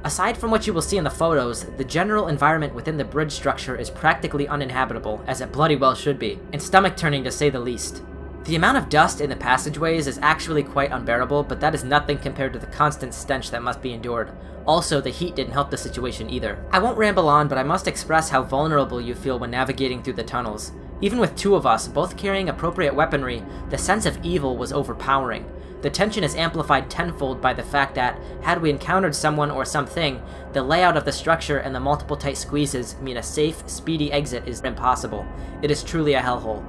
Aside from what you will see in the photos, the general environment within the bridge structure is practically uninhabitable, as it bloody well should be, and stomach-turning to say the least. The amount of dust in the passageways is actually quite unbearable, but that is nothing compared to the constant stench that must be endured. Also, the heat didn't help the situation either. I won't ramble on, but I must express how vulnerable you feel when navigating through the tunnels. Even with two of us, both carrying appropriate weaponry, the sense of evil was overpowering. The tension is amplified tenfold by the fact that, had we encountered someone or something, the layout of the structure and the multiple tight squeezes mean a safe, speedy exit is impossible. It is truly a hellhole.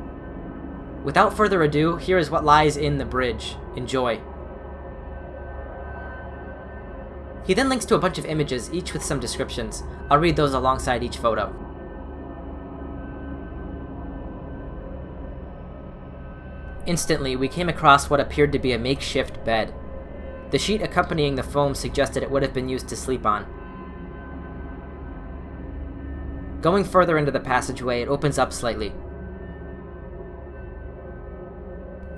Without further ado, here is what lies in the bridge. Enjoy. He then links to a bunch of images, each with some descriptions. I'll read those alongside each photo. Instantly, we came across what appeared to be a makeshift bed. The sheet accompanying the foam suggested it would have been used to sleep on. Going further into the passageway, it opens up slightly.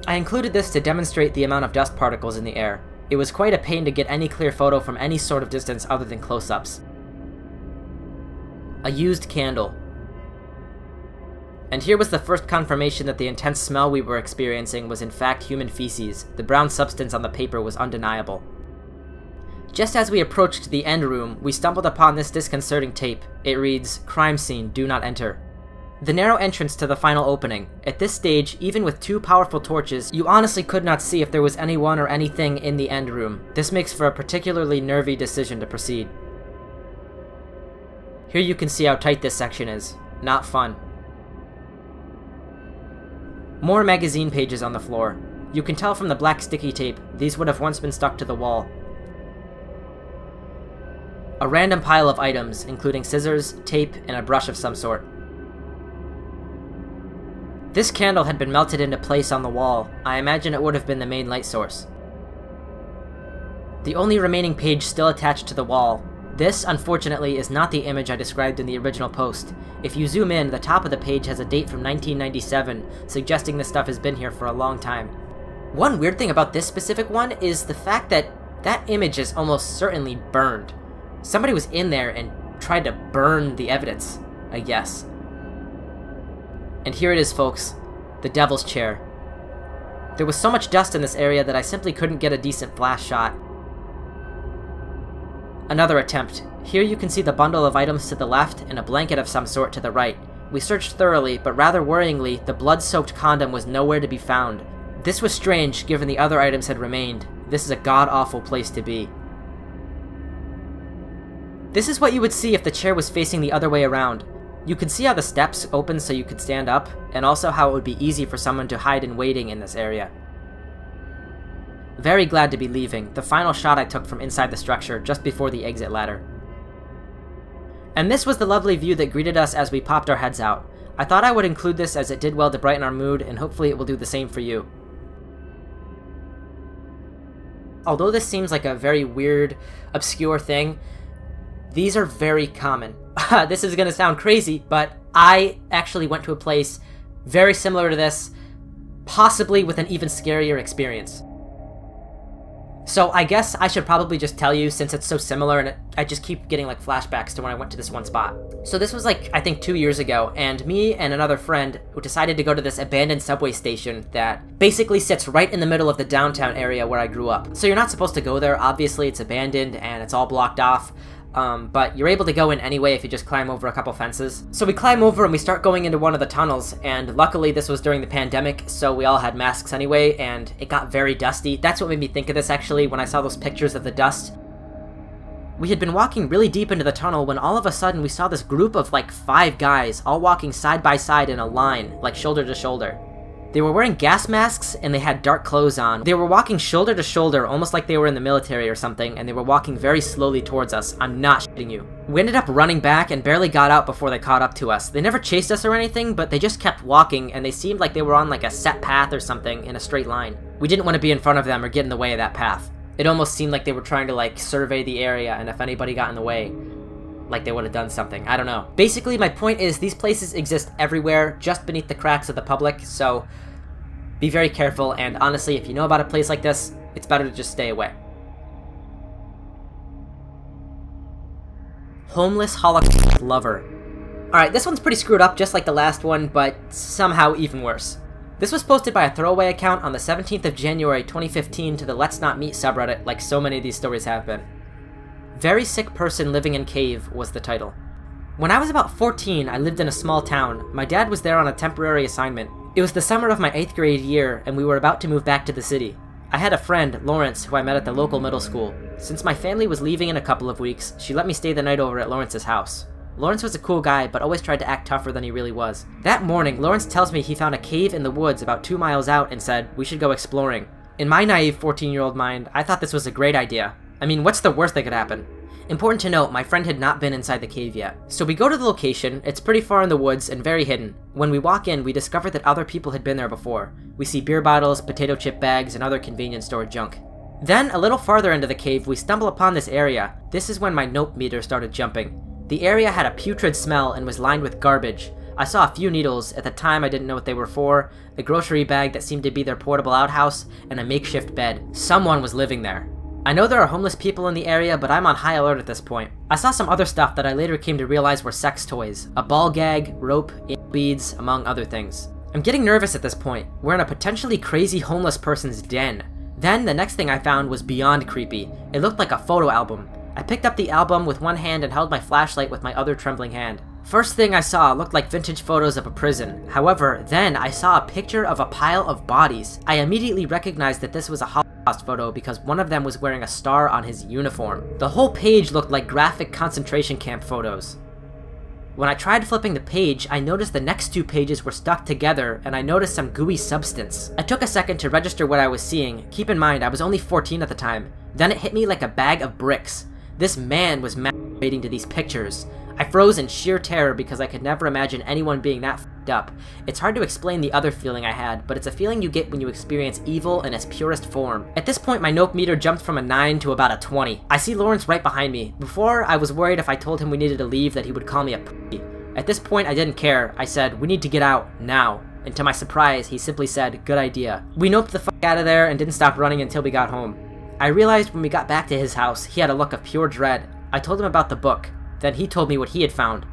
I included this to demonstrate the amount of dust particles in the air. It was quite a pain to get any clear photo from any sort of distance other than close-ups. A used candle. And here was the first confirmation that the intense smell we were experiencing was in fact human feces. The brown substance on the paper was undeniable. Just as we approached the end room, we stumbled upon this disconcerting tape. It reads, "Crime scene, do not enter." The narrow entrance to the final opening. At this stage, even with two powerful torches, you honestly could not see if there was anyone or anything in the end room. This makes for a particularly nervy decision to proceed. Here you can see how tight this section is. Not fun. More magazine pages on the floor. You can tell from the black sticky tape, these would have once been stuck to the wall. A random pile of items, including scissors, tape, and a brush of some sort. This candle had been melted into place on the wall. I imagine it would have been the main light source. The only remaining page still attached to the wall. This, unfortunately, is not the image I described in the original post. If you zoom in, the top of the page has a date from nineteen ninety-seven, suggesting this stuff has been here for a long time. One weird thing about this specific one is the fact that that image is almost certainly burned. Somebody was in there and tried to burn the evidence, I guess. And here it is, folks. The Devil's Chair. There was so much dust in this area that I simply couldn't get a decent flash shot. Another attempt. Here you can see the bundle of items to the left and a blanket of some sort to the right. We searched thoroughly, but rather worryingly, the blood-soaked condom was nowhere to be found. This was strange, given the other items had remained. This is a god-awful place to be. This is what you would see if the chair was facing the other way around. You can see how the steps open so you could stand up, and also how it would be easy for someone to hide in waiting in this area. Very glad to be leaving, the final shot I took from inside the structure just before the exit ladder. And this was the lovely view that greeted us as we popped our heads out. I thought I would include this as it did well to brighten our mood, and hopefully it will do the same for you. Although this seems like a very weird, obscure thing, these are very common. This is gonna sound crazy, but I actually went to a place very similar to this, possibly with an even scarier experience. So I guess I should probably just tell you, since it's so similar, and it, I just keep getting like flashbacks to when I went to this one spot. So this was like, I think two years ago, and me and another friend who decided to go to this abandoned subway station that basically sits right in the middle of the downtown area where I grew up. So you're not supposed to go there, obviously, it's abandoned and it's all blocked off. Um, but you're able to go in anyway if you just climb over a couple fences. So we climb over and we start going into one of the tunnels, and luckily this was during the pandemic, so we all had masks anyway, and it got very dusty. That's what made me think of this actually when I saw those pictures of the dust. We had been walking really deep into the tunnel when all of a sudden we saw this group of like five guys all walking side by side in a line, like shoulder to shoulder. They were wearing gas masks and they had dark clothes on. They were walking shoulder to shoulder, almost like they were in the military or something, and they were walking very slowly towards us. I'm not shitting you. We ended up running back and barely got out before they caught up to us. They never chased us or anything, but they just kept walking, and they seemed like they were on like a set path or something in a straight line. We didn't want to be in front of them or get in the way of that path. It almost seemed like they were trying to like survey the area, and if anybody got in the way, like they would have done something. I don't know. Basically, my point is these places exist everywhere, just beneath the cracks of the public, so be very careful, and honestly, if you know about a place like this, it's better to just stay away. Homeless Holocaust Lover. Alright, this one's pretty screwed up, just like the last one, but somehow even worse. This was posted by a throwaway account on the seventeenth of January twenty fifteen to the Let's Not Meet subreddit, like so many of these stories have been. Very Sick Person Living in Cave was the title. When I was about fourteen, I lived in a small town. My dad was there on a temporary assignment. It was the summer of my eighth grade year, and we were about to move back to the city. I had a friend, Lawrence, who I met at the local middle school. Since my family was leaving in a couple of weeks, she let me stay the night over at Lawrence's house. Lawrence was a cool guy, but always tried to act tougher than he really was. That morning, Lawrence tells me he found a cave in the woods about two miles out and said, "We should go exploring." In my naive fourteen-year-old mind, I thought this was a great idea. I mean, what's the worst that could happen? Important to note, my friend had not been inside the cave yet. So we go to the location, it's pretty far in the woods and very hidden. When we walk in, we discover that other people had been there before. We see beer bottles, potato chip bags, and other convenience store junk. Then, a little farther into the cave, we stumble upon this area. This is when my nope meter started jumping. The area had a putrid smell and was lined with garbage. I saw a few needles, at the time I didn't know what they were for, the grocery bag that seemed to be their portable outhouse, and a makeshift bed. Someone was living there. I know there are homeless people in the area, but I'm on high alert at this point. I saw some other stuff that I later came to realize were sex toys. A ball gag, rope, beads, among other things. I'm getting nervous at this point. We're in a potentially crazy homeless person's den. Then, the next thing I found was beyond creepy. It looked like a photo album. I picked up the album with one hand and held my flashlight with my other trembling hand. First thing I saw looked like vintage photos of a prison. However, then I saw a picture of a pile of bodies. I immediately recognized that this was a Holocaust photo because one of them was wearing a star on his uniform. The whole page looked like graphic concentration camp photos. When I tried flipping the page, I noticed the next two pages were stuck together, and I noticed some gooey substance. I took a second to register what I was seeing. Keep in mind, I was only fourteen at the time. Then it hit me like a bag of bricks. This man was masturbating to these pictures. I froze in sheer terror because I could never imagine anyone being that f***ed up. It's hard to explain the other feeling I had, but it's a feeling you get when you experience evil in its purest form. At this point, my nope meter jumped from a nine to about a twenty. I see Lawrence right behind me. Before, I was worried if I told him we needed to leave that he would call me a p***y. At this point, I didn't care. I said, "We need to get out, now." And to my surprise, he simply said, "Good idea." We noped the f*** out of there and didn't stop running until we got home. I realized when we got back to his house, he had a look of pure dread. I told him about the book. Then he told me what he had found.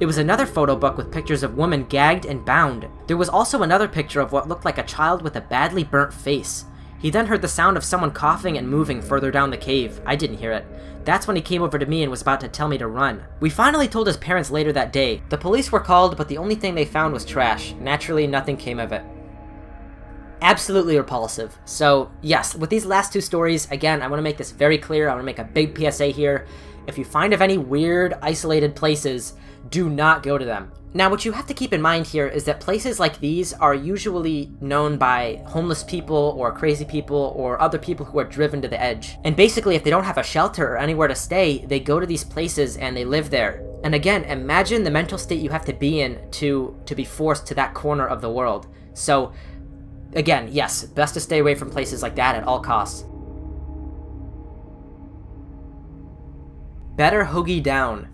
It was another photo book with pictures of women gagged and bound. There was also another picture of what looked like a child with a badly burnt face. He then heard the sound of someone coughing and moving further down the cave. I didn't hear it. That's when he came over to me and was about to tell me to run. We finally told his parents later that day. The police were called, but the only thing they found was trash. Naturally, nothing came of it. Absolutely repulsive. So yes, with these last two stories, again, I want to make this very clear. I want to make a big P S A here. If you find of any weird, isolated places, do not go to them. Now, what you have to keep in mind here is that places like these are usually known by homeless people or crazy people or other people who are driven to the edge. And basically, if they don't have a shelter or anywhere to stay, they go to these places and they live there. And again, imagine the mental state you have to be in to, to be forced to that corner of the world. So again, yes, best to stay away from places like that at all costs. Better Hoogie Down.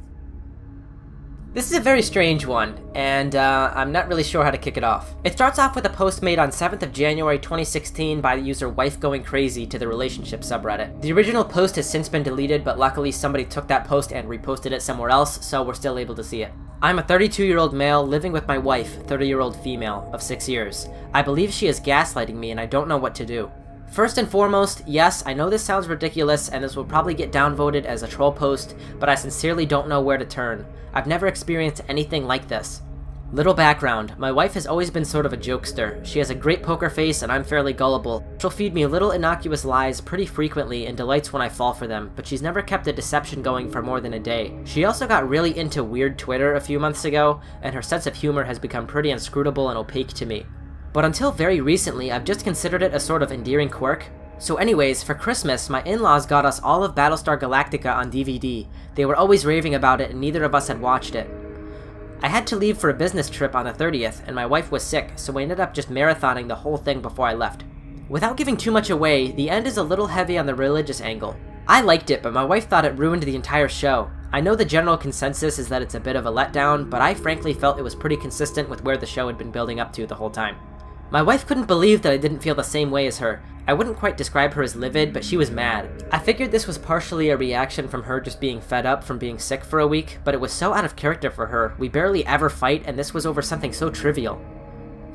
This is a very strange one, and uh, I'm not really sure how to kick it off. It starts off with a post made on seventh of January twenty sixteen by the user Wife Going Crazy to the Relationship subreddit. The original post has since been deleted, but luckily somebody took that post and reposted it somewhere else, so we're still able to see it. I'm a thirty-two-year-old male living with my wife, thirty-year-old female, of six years. I believe she is gaslighting me and I don't know what to do. First and foremost, yes, I know this sounds ridiculous and this will probably get downvoted as a troll post, but I sincerely don't know where to turn. I've never experienced anything like this. Little background, my wife has always been sort of a jokester. She has a great poker face and I'm fairly gullible. She'll feed me little innocuous lies pretty frequently and delights when I fall for them, but she's never kept the deception going for more than a day. She also got really into weird Twitter a few months ago, and her sense of humor has become pretty inscrutable and opaque to me. But until very recently, I've just considered it a sort of endearing quirk. So anyways, for Christmas, my in-laws got us all of Battlestar Galactica on D V D. They were always raving about it and neither of us had watched it. I had to leave for a business trip on the thirtieth, and my wife was sick, so we ended up just marathoning the whole thing before I left. Without giving too much away, the end is a little heavy on the religious angle. I liked it, but my wife thought it ruined the entire show. I know the general consensus is that it's a bit of a letdown, but I frankly felt it was pretty consistent with where the show had been building up to the whole time. My wife couldn't believe that I didn't feel the same way as her. I wouldn't quite describe her as livid, but she was mad. I figured this was partially a reaction from her just being fed up from being sick for a week, but it was so out of character for her. We barely ever fight, and this was over something so trivial.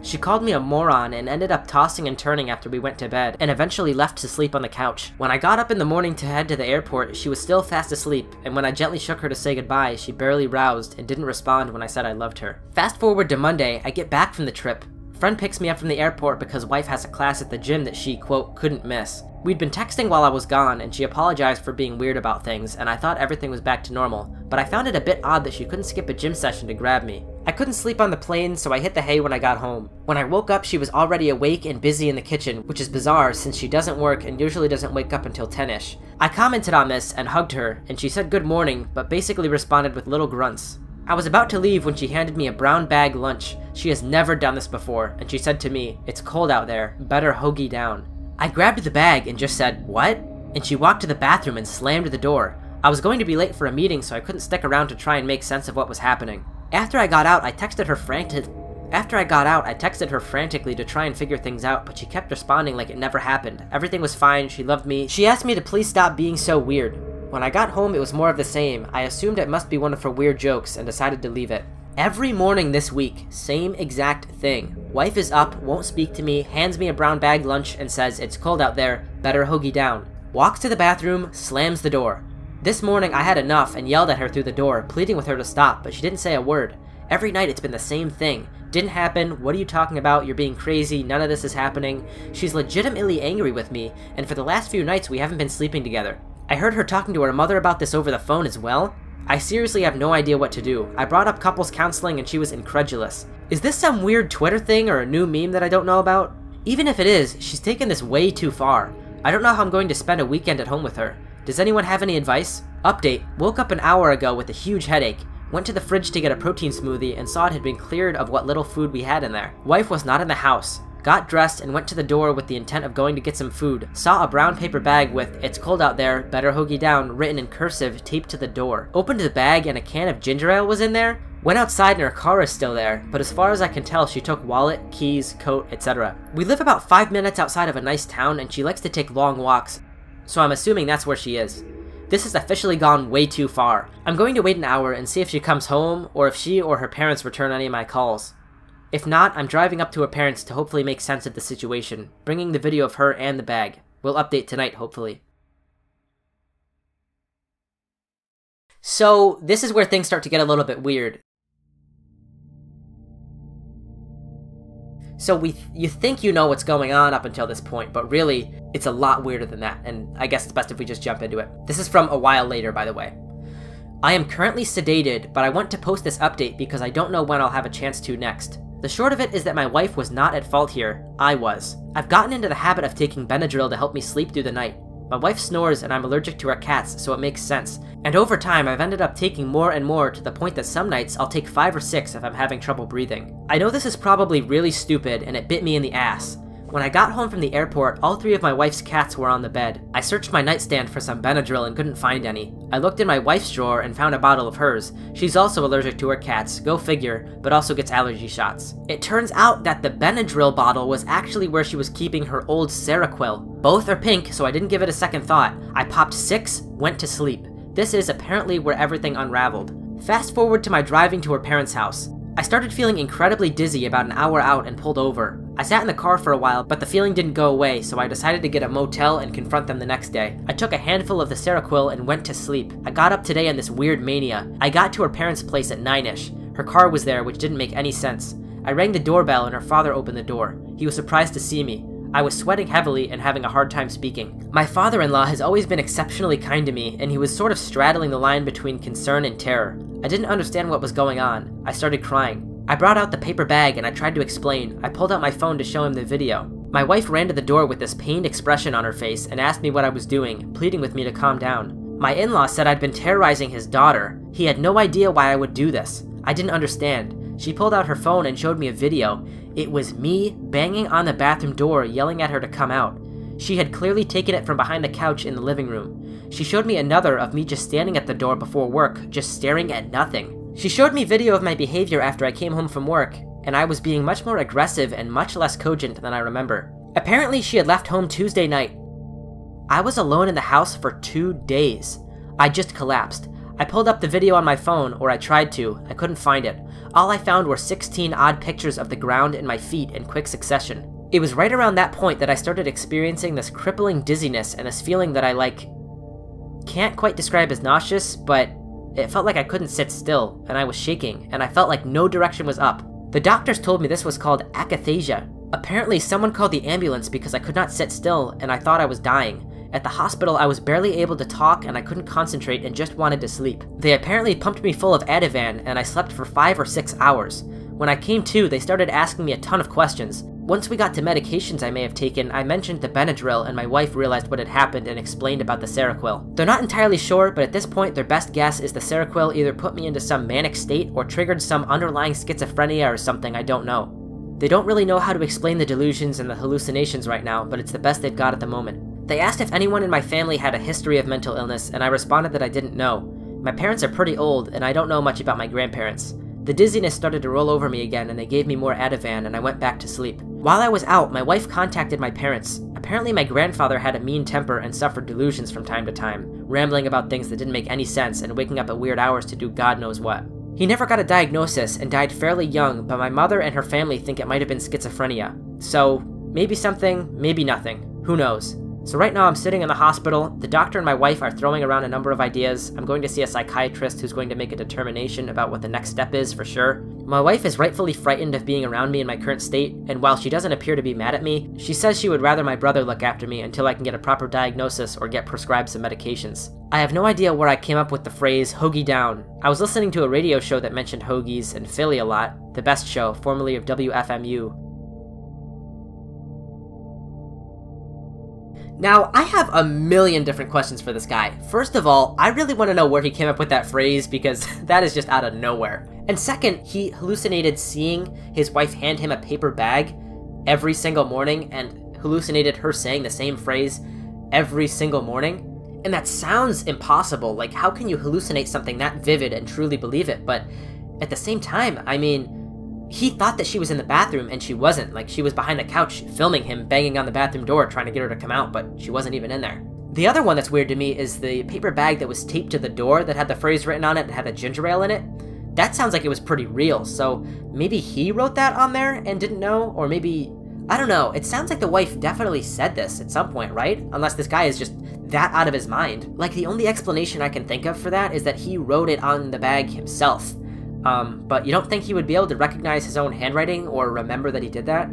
She called me a moron and ended up tossing and turning after we went to bed, and eventually left to sleep on the couch. When I got up in the morning to head to the airport, she was still fast asleep, and when I gently shook her to say goodbye, she barely roused and didn't respond when I said I loved her. Fast forward to Monday, I get back from the trip. Friend picks me up from the airport because wife has a class at the gym that she, quote, couldn't miss. We'd been texting while I was gone, and she apologized for being weird about things, and I thought everything was back to normal, but I found it a bit odd that she couldn't skip a gym session to grab me. I couldn't sleep on the plane, so I hit the hay when I got home. When I woke up, she was already awake and busy in the kitchen, which is bizarre since she doesn't work and usually doesn't wake up until ten-ish. I commented on this and hugged her, and she said good morning, but basically responded with little grunts. I was about to leave when she handed me a brown bag lunch. She has never done this before, and she said to me, "It's cold out there, better hoagie down." I grabbed the bag and just said, "What?" And she walked to the bathroom and slammed the door. I was going to be late for a meeting, so I couldn't stick around to try and make sense of what was happening. After I got out, I texted her frantic- After I got out, I texted her frantically to try and figure things out, but she kept responding like it never happened. Everything was fine, she loved me. She asked me to please stop being so weird. When I got home, it was more of the same. I assumed it must be one of her weird jokes and decided to leave it. Every morning this week, same exact thing. Wife is up, won't speak to me, hands me a brown bag lunch and says, "It's cold out there, better hoagie down." Walks to the bathroom, slams the door. This morning I had enough and yelled at her through the door, pleading with her to stop, but she didn't say a word. Every night it's been the same thing. Didn't happen, what are you talking about, you're being crazy, none of this is happening. She's legitimately angry with me, and for the last few nights we haven't been sleeping together. I heard her talking to her mother about this over the phone as well. I seriously have no idea what to do. I brought up couples counseling and she was incredulous. Is this some weird Twitter thing or a new meme that I don't know about? Even if it is, she's taken this way too far. I don't know how I'm going to spend a weekend at home with her. Does anyone have any advice? Update, woke up an hour ago with a huge headache. Went to the fridge to get a protein smoothie and saw it had been cleared of what little food we had in there. Wife was not in the house. Got dressed and went to the door with the intent of going to get some food. Saw a brown paper bag with "It's cold out there, better hoagie down" written in cursive taped to the door. Opened the bag and a can of ginger ale was in there. Went outside and her car is still there, but as far as I can tell she took wallet, keys, coat, et cetera. We live about five minutes outside of a nice town and she likes to take long walks, so I'm assuming that's where she is. This has officially gone way too far. I'm going to wait an hour and see if she comes home or if she or her parents return any of my calls. If not, I'm driving up to her parents to hopefully make sense of the situation, bringing the video of her and the bag. We'll update tonight, hopefully. So, this is where things start to get a little bit weird. So we th you think you know what's going on up until this point, but really, it's a lot weirder than that, and I guess it's best if we just jump into it. This is from a while later, by the way. I am currently sedated, but I want to post this update because I don't know when I'll have a chance to next. The short of it is that my wife was not at fault here, I was. I've gotten into the habit of taking Benadryl to help me sleep through the night. My wife snores and I'm allergic to our cats, so it makes sense. And over time, I've ended up taking more and more to the point that some nights I'll take five or six if I'm having trouble breathing. I know this is probably really stupid and it bit me in the ass. When I got home from the airport, all three of my wife's cats were on the bed. I searched my nightstand for some Benadryl and couldn't find any. I looked in my wife's drawer and found a bottle of hers. She's also allergic to her cats, go figure, but also gets allergy shots. It turns out that the Benadryl bottle was actually where she was keeping her old Seroquel. Both are pink, so I didn't give it a second thought. I popped six, went to sleep. This is apparently where everything unraveled. Fast forward to my driving to her parents' house. I started feeling incredibly dizzy about an hour out and pulled over. I sat in the car for a while, but the feeling didn't go away, so I decided to get a motel and confront them the next day. I took a handful of the Seroquel and went to sleep. I got up today in this weird mania. I got to her parents' place at nine-ish. Her car was there, which didn't make any sense. I rang the doorbell and her father opened the door. He was surprised to see me. I was sweating heavily and having a hard time speaking. My father-in-law has always been exceptionally kind to me, and he was sort of straddling the line between concern and terror. I didn't understand what was going on. I started crying. I brought out the paper bag and I tried to explain. I pulled out my phone to show him the video. My wife ran to the door with this pained expression on her face and asked me what I was doing, pleading with me to calm down. My in-law said I'd been terrorizing his daughter. He had no idea why I would do this. I didn't understand. She pulled out her phone and showed me a video. It was me banging on the bathroom door, yelling at her to come out. She had clearly taken it from behind the couch in the living room. She showed me another of me just standing at the door before work, just staring at nothing. She showed me video of my behavior after I came home from work, and I was being much more aggressive and much less cogent than I remember. Apparently, she had left home Tuesday night. I was alone in the house for two days. I just collapsed. I pulled up the video on my phone, or I tried to. I couldn't find it. All I found were sixteen odd pictures of the ground and my feet in quick succession. It was right around that point that I started experiencing this crippling dizziness and this feeling that I, like, can't quite describe as nauseous, but it felt like I couldn't sit still, and I was shaking, and I felt like no direction was up. The doctors told me this was called akathisia. Apparently, someone called the ambulance because I could not sit still, and I thought I was dying. At the hospital, I was barely able to talk and I couldn't concentrate and just wanted to sleep. They apparently pumped me full of Ativan and I slept for five or six hours. When I came to, they started asking me a ton of questions. Once we got to medications I may have taken, I mentioned the Benadryl and my wife realized what had happened and explained about the Seroquel. They're not entirely sure, but at this point their best guess is the Seroquel either put me into some manic state or triggered some underlying schizophrenia or something, I don't know. They don't really know how to explain the delusions and the hallucinations right now, but it's the best they've got at the moment. They asked if anyone in my family had a history of mental illness, and I responded that I didn't know. My parents are pretty old, and I don't know much about my grandparents. The dizziness started to roll over me again, and they gave me more Ativan, and I went back to sleep. While I was out, my wife contacted my parents. Apparently my grandfather had a mean temper and suffered delusions from time to time, rambling about things that didn't make any sense and waking up at weird hours to do God knows what. He never got a diagnosis and died fairly young, but my mother and her family think it might have been schizophrenia. So, maybe something, maybe nothing. Who knows? So right now I'm sitting in the hospital, the doctor and my wife are throwing around a number of ideas, I'm going to see a psychiatrist who's going to make a determination about what the next step is for sure. My wife is rightfully frightened of being around me in my current state, and while she doesn't appear to be mad at me, she says she would rather my brother look after me until I can get a proper diagnosis or get prescribed some medications. I have no idea where I came up with the phrase, hoagie down. I was listening to a radio show that mentioned hoagies and Philly a lot, The Best Show, formerly of W F M U. Now, I have a million different questions for this guy. First of all, I really want to know where he came up with that phrase because that is just out of nowhere. And second, he hallucinated seeing his wife hand him a paper bag every single morning and hallucinated her saying the same phrase every single morning. And that sounds impossible. Like, how can you hallucinate something that vivid and truly believe it? But at the same time, I mean, he thought that she was in the bathroom, and she wasn't. Like, she was behind the couch filming him banging on the bathroom door trying to get her to come out, but she wasn't even in there. The other one that's weird to me is the paper bag that was taped to the door that had the phrase written on it that had the ginger ale in it. That sounds like it was pretty real, so maybe he wrote that on there and didn't know, or maybe... I don't know, it sounds like the wife definitely said this at some point, right? Unless this guy is just that out of his mind. Like, the only explanation I can think of for that is that he wrote it on the bag himself. Um, but you don't think he would be able to recognize his own handwriting or remember that he did that?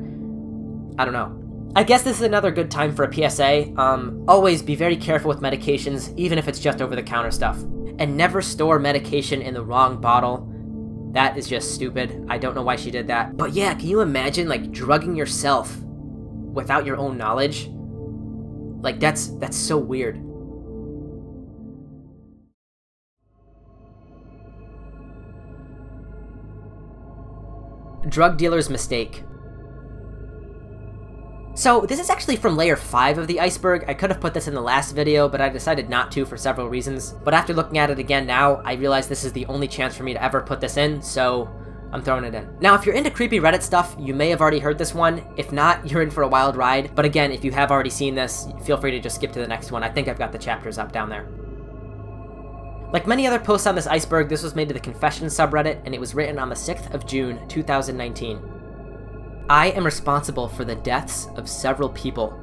I don't know. I guess this is another good time for a P S A. Um, always be very careful with medications, even if it's just over-the-counter stuff. And never store medication in the wrong bottle. That is just stupid. I don't know why she did that. But yeah, can you imagine, like, drugging yourself without your own knowledge? Like, that's, that's so weird. Drug dealer's mistake. So this is actually from layer five of the iceberg. I could have put this in the last video, but I decided not to for several reasons. But after looking at it again now, I realized this is the only chance for me to ever put this in, so I'm throwing it in. Now, if you're into creepy Reddit stuff, you may have already heard this one. If not, you're in for a wild ride. But again, if you have already seen this, feel free to just skip to the next one. I think I've got the chapters up down there. Like many other posts on this iceberg, this was made to the Confessions subreddit, and it was written on the sixth of June, two thousand nineteen. I am responsible for the deaths of several people.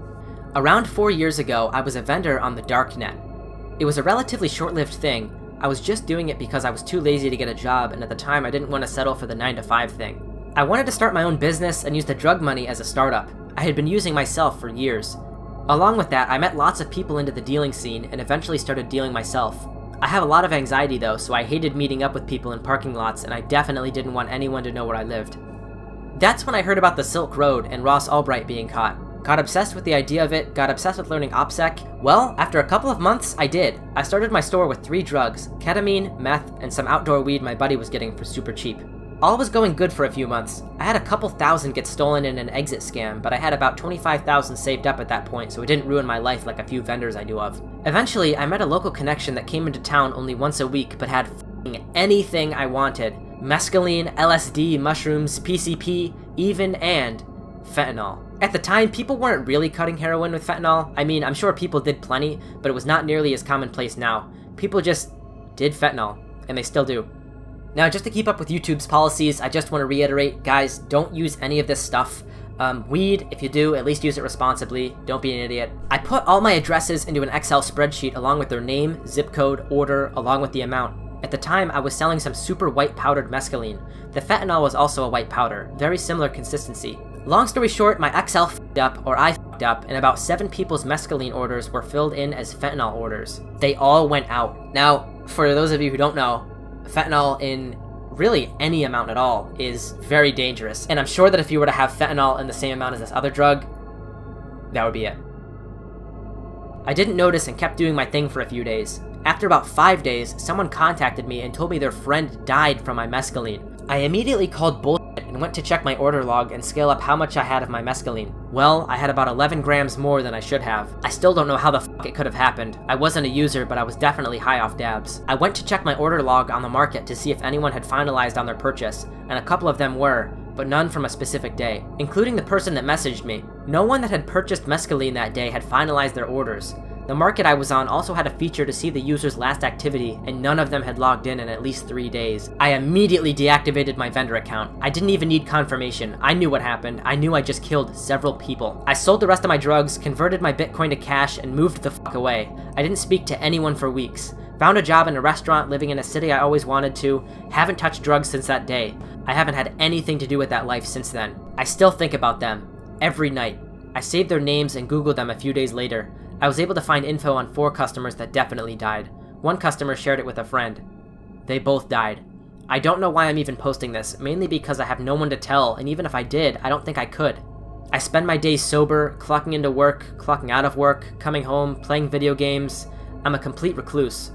Around four years ago, I was a vendor on the darknet. It was a relatively short-lived thing. I was just doing it because I was too lazy to get a job, and at the time I didn't want to settle for the nine to five thing. I wanted to start my own business and use the drug money as a startup. I had been using myself for years. Along with that, I met lots of people into the dealing scene and eventually started dealing myself. I have a lot of anxiety though, so I hated meeting up with people in parking lots, and I definitely didn't want anyone to know where I lived. That's when I heard about the Silk Road and Ross Albright being caught. Got obsessed with the idea of it, got obsessed with learning OPSEC. Well, after a couple of months, I did. I started my store with three drugs, ketamine, meth, and some outdoor weed my buddy was getting for super cheap. All was going good for a few months. I had a couple thousand get stolen in an exit scam, but I had about twenty-five thousand saved up at that point, so it didn't ruin my life like a few vendors I knew of. Eventually, I met a local connection that came into town only once a week, but had f***ing anything I wanted. Mescaline, L S D, mushrooms, P C P, even, and fentanyl. At the time, people weren't really cutting heroin with fentanyl. I mean, I'm sure people did plenty, but it was not nearly as commonplace now. People just did fentanyl, and they still do. Now, just to keep up with YouTube's policies, I just want to reiterate, guys, don't use any of this stuff. Um, weed, if you do, at least use it responsibly. Don't be an idiot. I put all my addresses into an Excel spreadsheet along with their name, zip code, order, along with the amount. At the time, I was selling some super white powdered mescaline. The fentanyl was also a white powder, very similar consistency. Long story short, my Excel f***ed up, or I f***ed up, and about seven people's mescaline orders were filled in as fentanyl orders. They all went out. Now, for those of you who don't know, fentanyl in really any amount at all is very dangerous, and I'm sure that if you were to have fentanyl in the same amount as this other drug, that would be it. I didn't notice and kept doing my thing for a few days. After about five days, someone contacted me and told me their friend died from my mescaline. I immediately called bullshit and went to check my order log and scale up how much I had of my mescaline. Well, I had about eleven grams more than I should have. I still don't know how the fuck it could have happened. I wasn't a user, but I was definitely high off dabs. I went to check my order log on the market to see if anyone had finalized on their purchase, and a couple of them were, but none from a specific day, including the person that messaged me. No one that had purchased mescaline that day had finalized their orders. The market I was on also had a feature to see the user's last activity, and none of them had logged in in at least three days. I immediately deactivated my vendor account. I didn't even need confirmation. I knew what happened. I knew I just killed several people. I sold the rest of my drugs, converted my Bitcoin to cash, and moved the fuck away. I didn't speak to anyone for weeks. Found a job in a restaurant living in a city I always wanted to. Haven't touched drugs since that day. I haven't had anything to do with that life since then. I still think about them. Every night. I saved their names and Googled them a few days later. I was able to find info on four customers that definitely died. One customer shared it with a friend. They both died. I don't know why I'm even posting this, mainly because I have no one to tell, and even if I did, I don't think I could. I spend my days sober, clocking into work, clocking out of work, coming home, playing video games. I'm a complete recluse.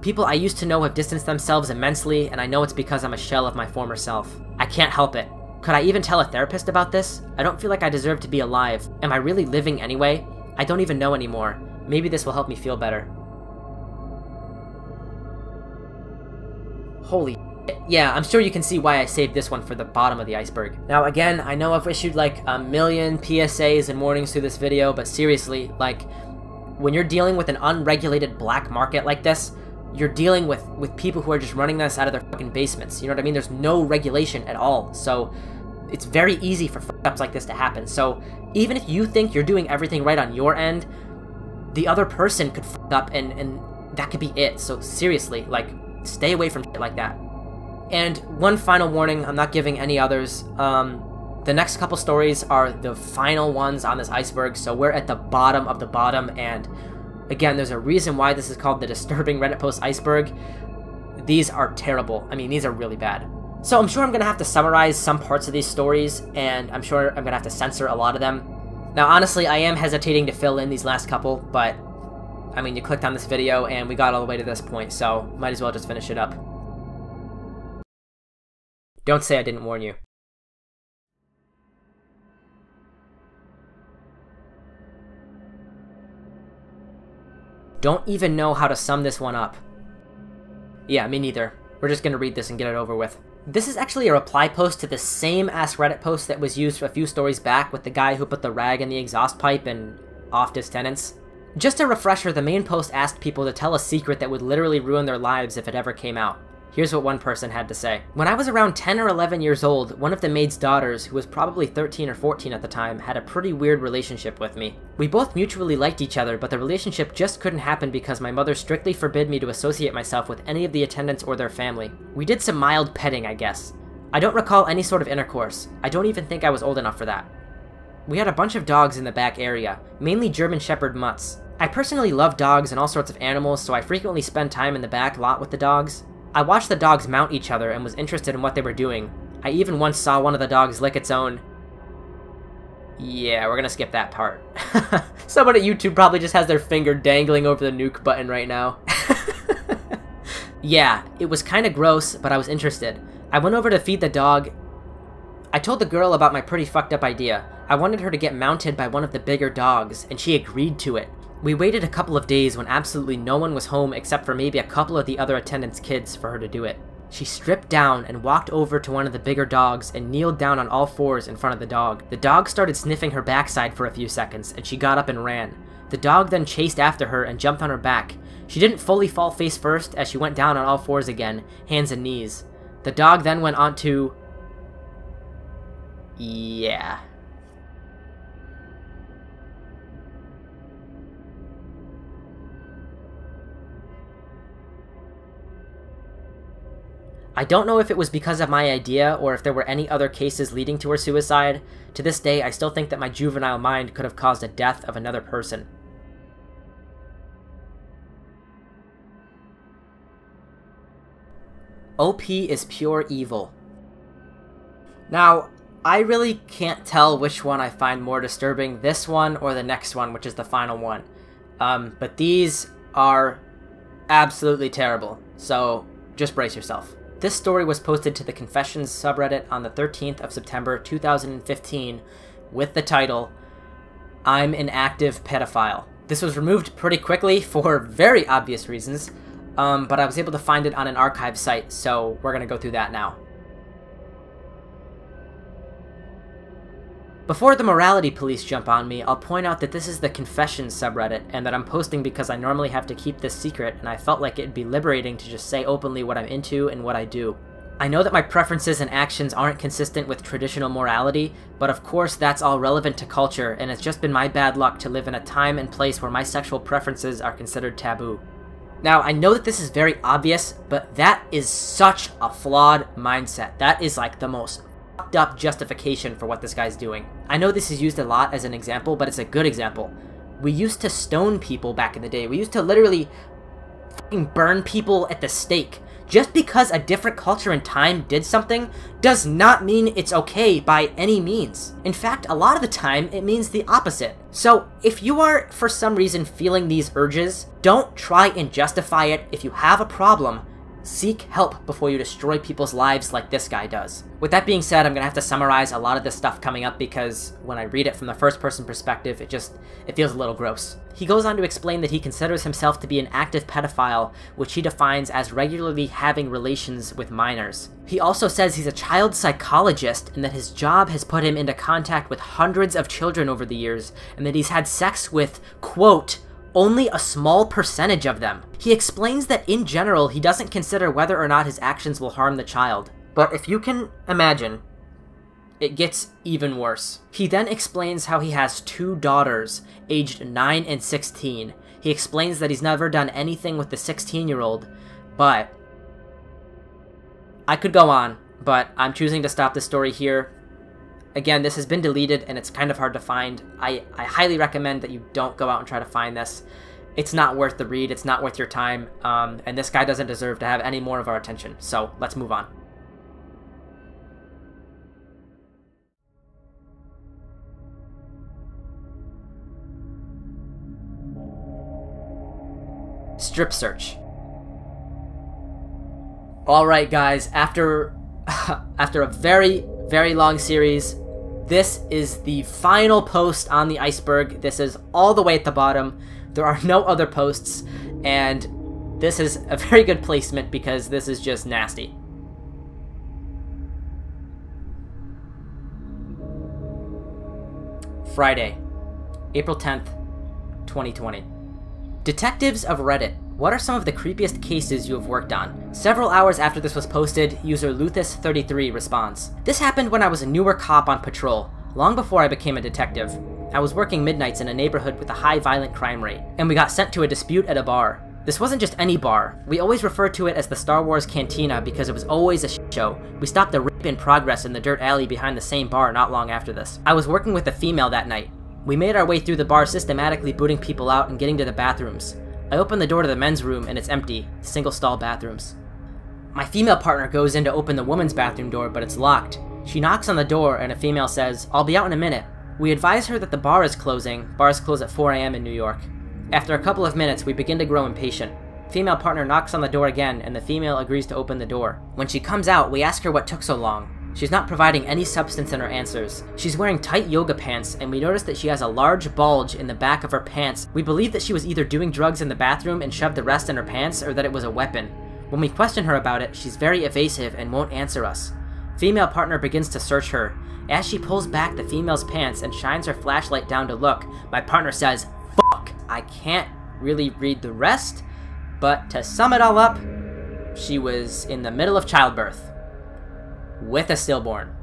People I used to know have distanced themselves immensely, and I know it's because I'm a shell of my former self. I can't help it. Could I even tell a therapist about this? I don't feel like I deserve to be alive. Am I really living anyway? I don't even know anymore. Maybe this will help me feel better. Holy shit. Yeah, I'm sure you can see why I saved this one for the bottom of the iceberg. Now again, I know I've issued like a million P S As and warnings through this video, but seriously, like, when you're dealing with an unregulated black market like this, you're dealing with, with people who are just running this out of their fucking basements. You know what I mean? There's no regulation at all. So it's very easy for fuck-ups like this to happen. So even if you think you're doing everything right on your end, the other person could fuck up and, and that could be it. So seriously, like, stay away from shit like that. And one final warning, I'm not giving any others. Um, the next couple stories are the final ones on this iceberg. So we're at the bottom of the bottom, and again, there's a reason why this is called the Disturbing Reddit Post Iceberg. These are terrible. I mean, these are really bad. So I'm sure I'm going to have to summarize some parts of these stories, and I'm sure I'm going to have to censor a lot of them. Now, honestly, I am hesitating to fill in these last couple, but, I mean, you clicked on this video, and we got all the way to this point, so might as well just finish it up. Don't say I didn't warn you. Don't even know how to sum this one up. Yeah, me neither. We're just gonna read this and get it over with. This is actually a reply post to the same Ask Reddit post that was used a few stories back with the guy who put the rag in the exhaust pipe and offed his tenants. Just a refresher, the main post asked people to tell a secret that would literally ruin their lives if it ever came out. Here's what one person had to say. When I was around ten or eleven years old, one of the maid's daughters, who was probably thirteen or fourteen at the time, had a pretty weird relationship with me. We both mutually liked each other, but the relationship just couldn't happen because my mother strictly forbid me to associate myself with any of the attendants or their family. We did some mild petting, I guess. I don't recall any sort of intercourse. I don't even think I was old enough for that. We had a bunch of dogs in the back area, mainly German Shepherd mutts. I personally love dogs and all sorts of animals, so I frequently spend time in the back lot with the dogs. I watched the dogs mount each other and was interested in what they were doing. I even once saw one of the dogs lick its own. Yeah, we're gonna skip that part. Someone at YouTube probably just has their finger dangling over the nuke button right now. Yeah, it was kinda gross, but I was interested. I went over to feed the dog. I told the girl about my pretty fucked up idea. I wanted her to get mounted by one of the bigger dogs, and she agreed to it. We waited a couple of days when absolutely no one was home except for maybe a couple of the other attendants' kids for her to do it. She stripped down and walked over to one of the bigger dogs and kneeled down on all fours in front of the dog. The dog started sniffing her backside for a few seconds, and she got up and ran. The dog then chased after her and jumped on her back. She didn't fully fall face first as she went down on all fours again, hands and knees. The dog then went on to... Yeah... I don't know if it was because of my idea or if there were any other cases leading to her suicide. To this day, I still think that my juvenile mind could have caused the death of another person. O P is pure evil. Now, I really can't tell which one I find more disturbing, this one or the next one, which is the final one. Um, but these are absolutely terrible, so just brace yourself. This story was posted to the Confessions subreddit on the thirteenth of September two thousand fifteen with the title, I'm an Active Pedophile. This was removed pretty quickly for very obvious reasons, um, but I was able to find it on an archive site, so we're gonna go through that now. Before the morality police jump on me, I'll point out that this is the Confessions subreddit, and that I'm posting because I normally have to keep this secret, and I felt like it'd be liberating to just say openly what I'm into and what I do. I know that my preferences and actions aren't consistent with traditional morality, but of course that's all relevant to culture, and it's just been my bad luck to live in a time and place where my sexual preferences are considered taboo. Now, I know that this is very obvious, but that is such a flawed mindset. That is like the most fucked up justification for what this guy's doing. I know this is used a lot as an example, but it's a good example. We used to stone people back in the day. We used to literally fucking burn people at the stake. Just because a different culture and time did something does not mean it's okay by any means. In fact, a lot of the time, it means the opposite. So if you are, for some reason, feeling these urges, don't try and justify it. If you have a problem, seek help before you destroy people's lives like this guy does. With that being said, I'm gonna have to summarize a lot of this stuff coming up because when I read it from the first person perspective, it just, it feels a little gross. He goes on to explain that he considers himself to be an active pedophile, which he defines as regularly having relations with minors. He also says he's a child psychologist and that his job has put him into contact with hundreds of children over the years and that he's had sex with, quote, only a small percentage of them. He explains that in general, he doesn't consider whether or not his actions will harm the child. But if you can imagine, it gets even worse. He then explains how he has two daughters, aged nine and sixteen. He explains that he's never done anything with the sixteen-year-old, but... I could go on, but I'm choosing to stop this story here. Again, this has been deleted, and it's kind of hard to find. I, I highly recommend that you don't go out and try to find this. It's not worth the read, it's not worth your time, um, and this guy doesn't deserve to have any more of our attention, so let's move on. Strip search. Alright guys, after after a very, very long series, this is the final post on the iceberg. This is all the way at the bottom. There are no other posts, and this is a very good placement because this is just nasty. Friday, April tenth, twenty twenty. Detectives of Reddit, what are some of the creepiest cases you have worked on? Several hours after this was posted, user Luthus thirty-three responds. This happened when I was a newer cop on patrol, long before I became a detective. I was working midnights in a neighborhood with a high violent crime rate, and we got sent to a dispute at a bar. This wasn't just any bar. We always referred to it as the Star Wars Cantina because it was always a shit show. We stopped a rape in progress in the dirt alley behind the same bar not long after this. I was working with a female that night. We made our way through the bar, systematically booting people out and getting to the bathrooms. I open the door to the men's room and it's empty, single stall bathrooms. My female partner goes in to open the woman's bathroom door, but it's locked. She knocks on the door and a female says, "I'll be out in a minute." We advise her that the bar is closing. Bars close at four A M in New York. After a couple of minutes, we begin to grow impatient. Female partner knocks on the door again and the female agrees to open the door. When she comes out, we ask her what took so long. She's not providing any substance in her answers. She's wearing tight yoga pants, and we notice that she has a large bulge in the back of her pants. We believe that she was either doing drugs in the bathroom and shoved the rest in her pants, or that it was a weapon. When we question her about it, she's very evasive and won't answer us. Female partner begins to search her. As she pulls back the female's pants and shines her flashlight down to look, my partner says, "Fuck." I can't really read the rest, but to sum it all up, she was in the middle of childbirth. With a stillborn.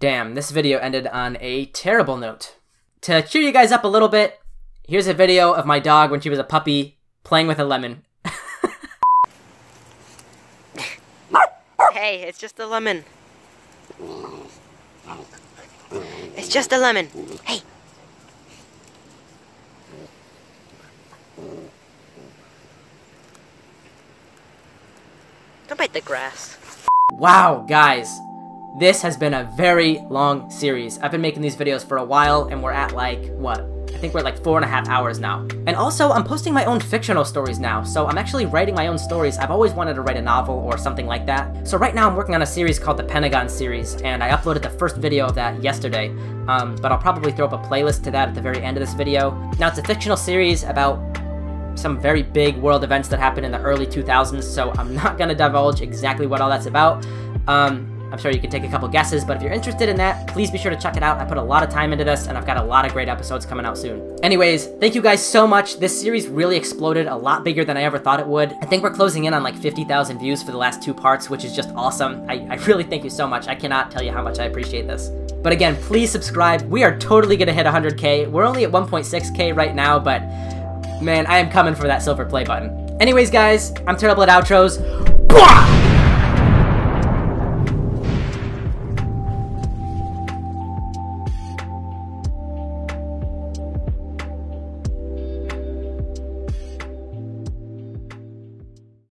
Damn, this video ended on a terrible note. To cheer you guys up a little bit, here's a video of my dog when she was a puppy playing with a lemon. Hey, it's just a lemon. It's just a lemon. Hey. Don't bite the grass. Wow, guys. This has been a very long series. I've been making these videos for a while, and we're at like, what? I think we're at like four and a half hours now. And also, I'm posting my own fictional stories now, so I'm actually writing my own stories. I've always wanted to write a novel or something like that. So right now, I'm working on a series called the Pentagon series, and I uploaded the first video of that yesterday. Um, but I'll probably throw up a playlist to that at the very end of this video. Now, it's a fictional series about some very big world events that happened in the early two thousands, so I'm not going to divulge exactly what all that's about. Um, I'm sure you can take a couple guesses, but if you're interested in that, please be sure to check it out. I put a lot of time into this, and I've got a lot of great episodes coming out soon. Anyways, thank you guys so much. This series really exploded, a lot bigger than I ever thought it would. I think we're closing in on like fifty thousand views for the last two parts, which is just awesome. I, I really thank you so much. I cannot tell you how much I appreciate this. But again, please subscribe. We are totally going to hit one hundred K. We're only at one point six K right now, but... man, I am coming for that silver play button. Anyways, guys, I'm terrible at outros. Blah!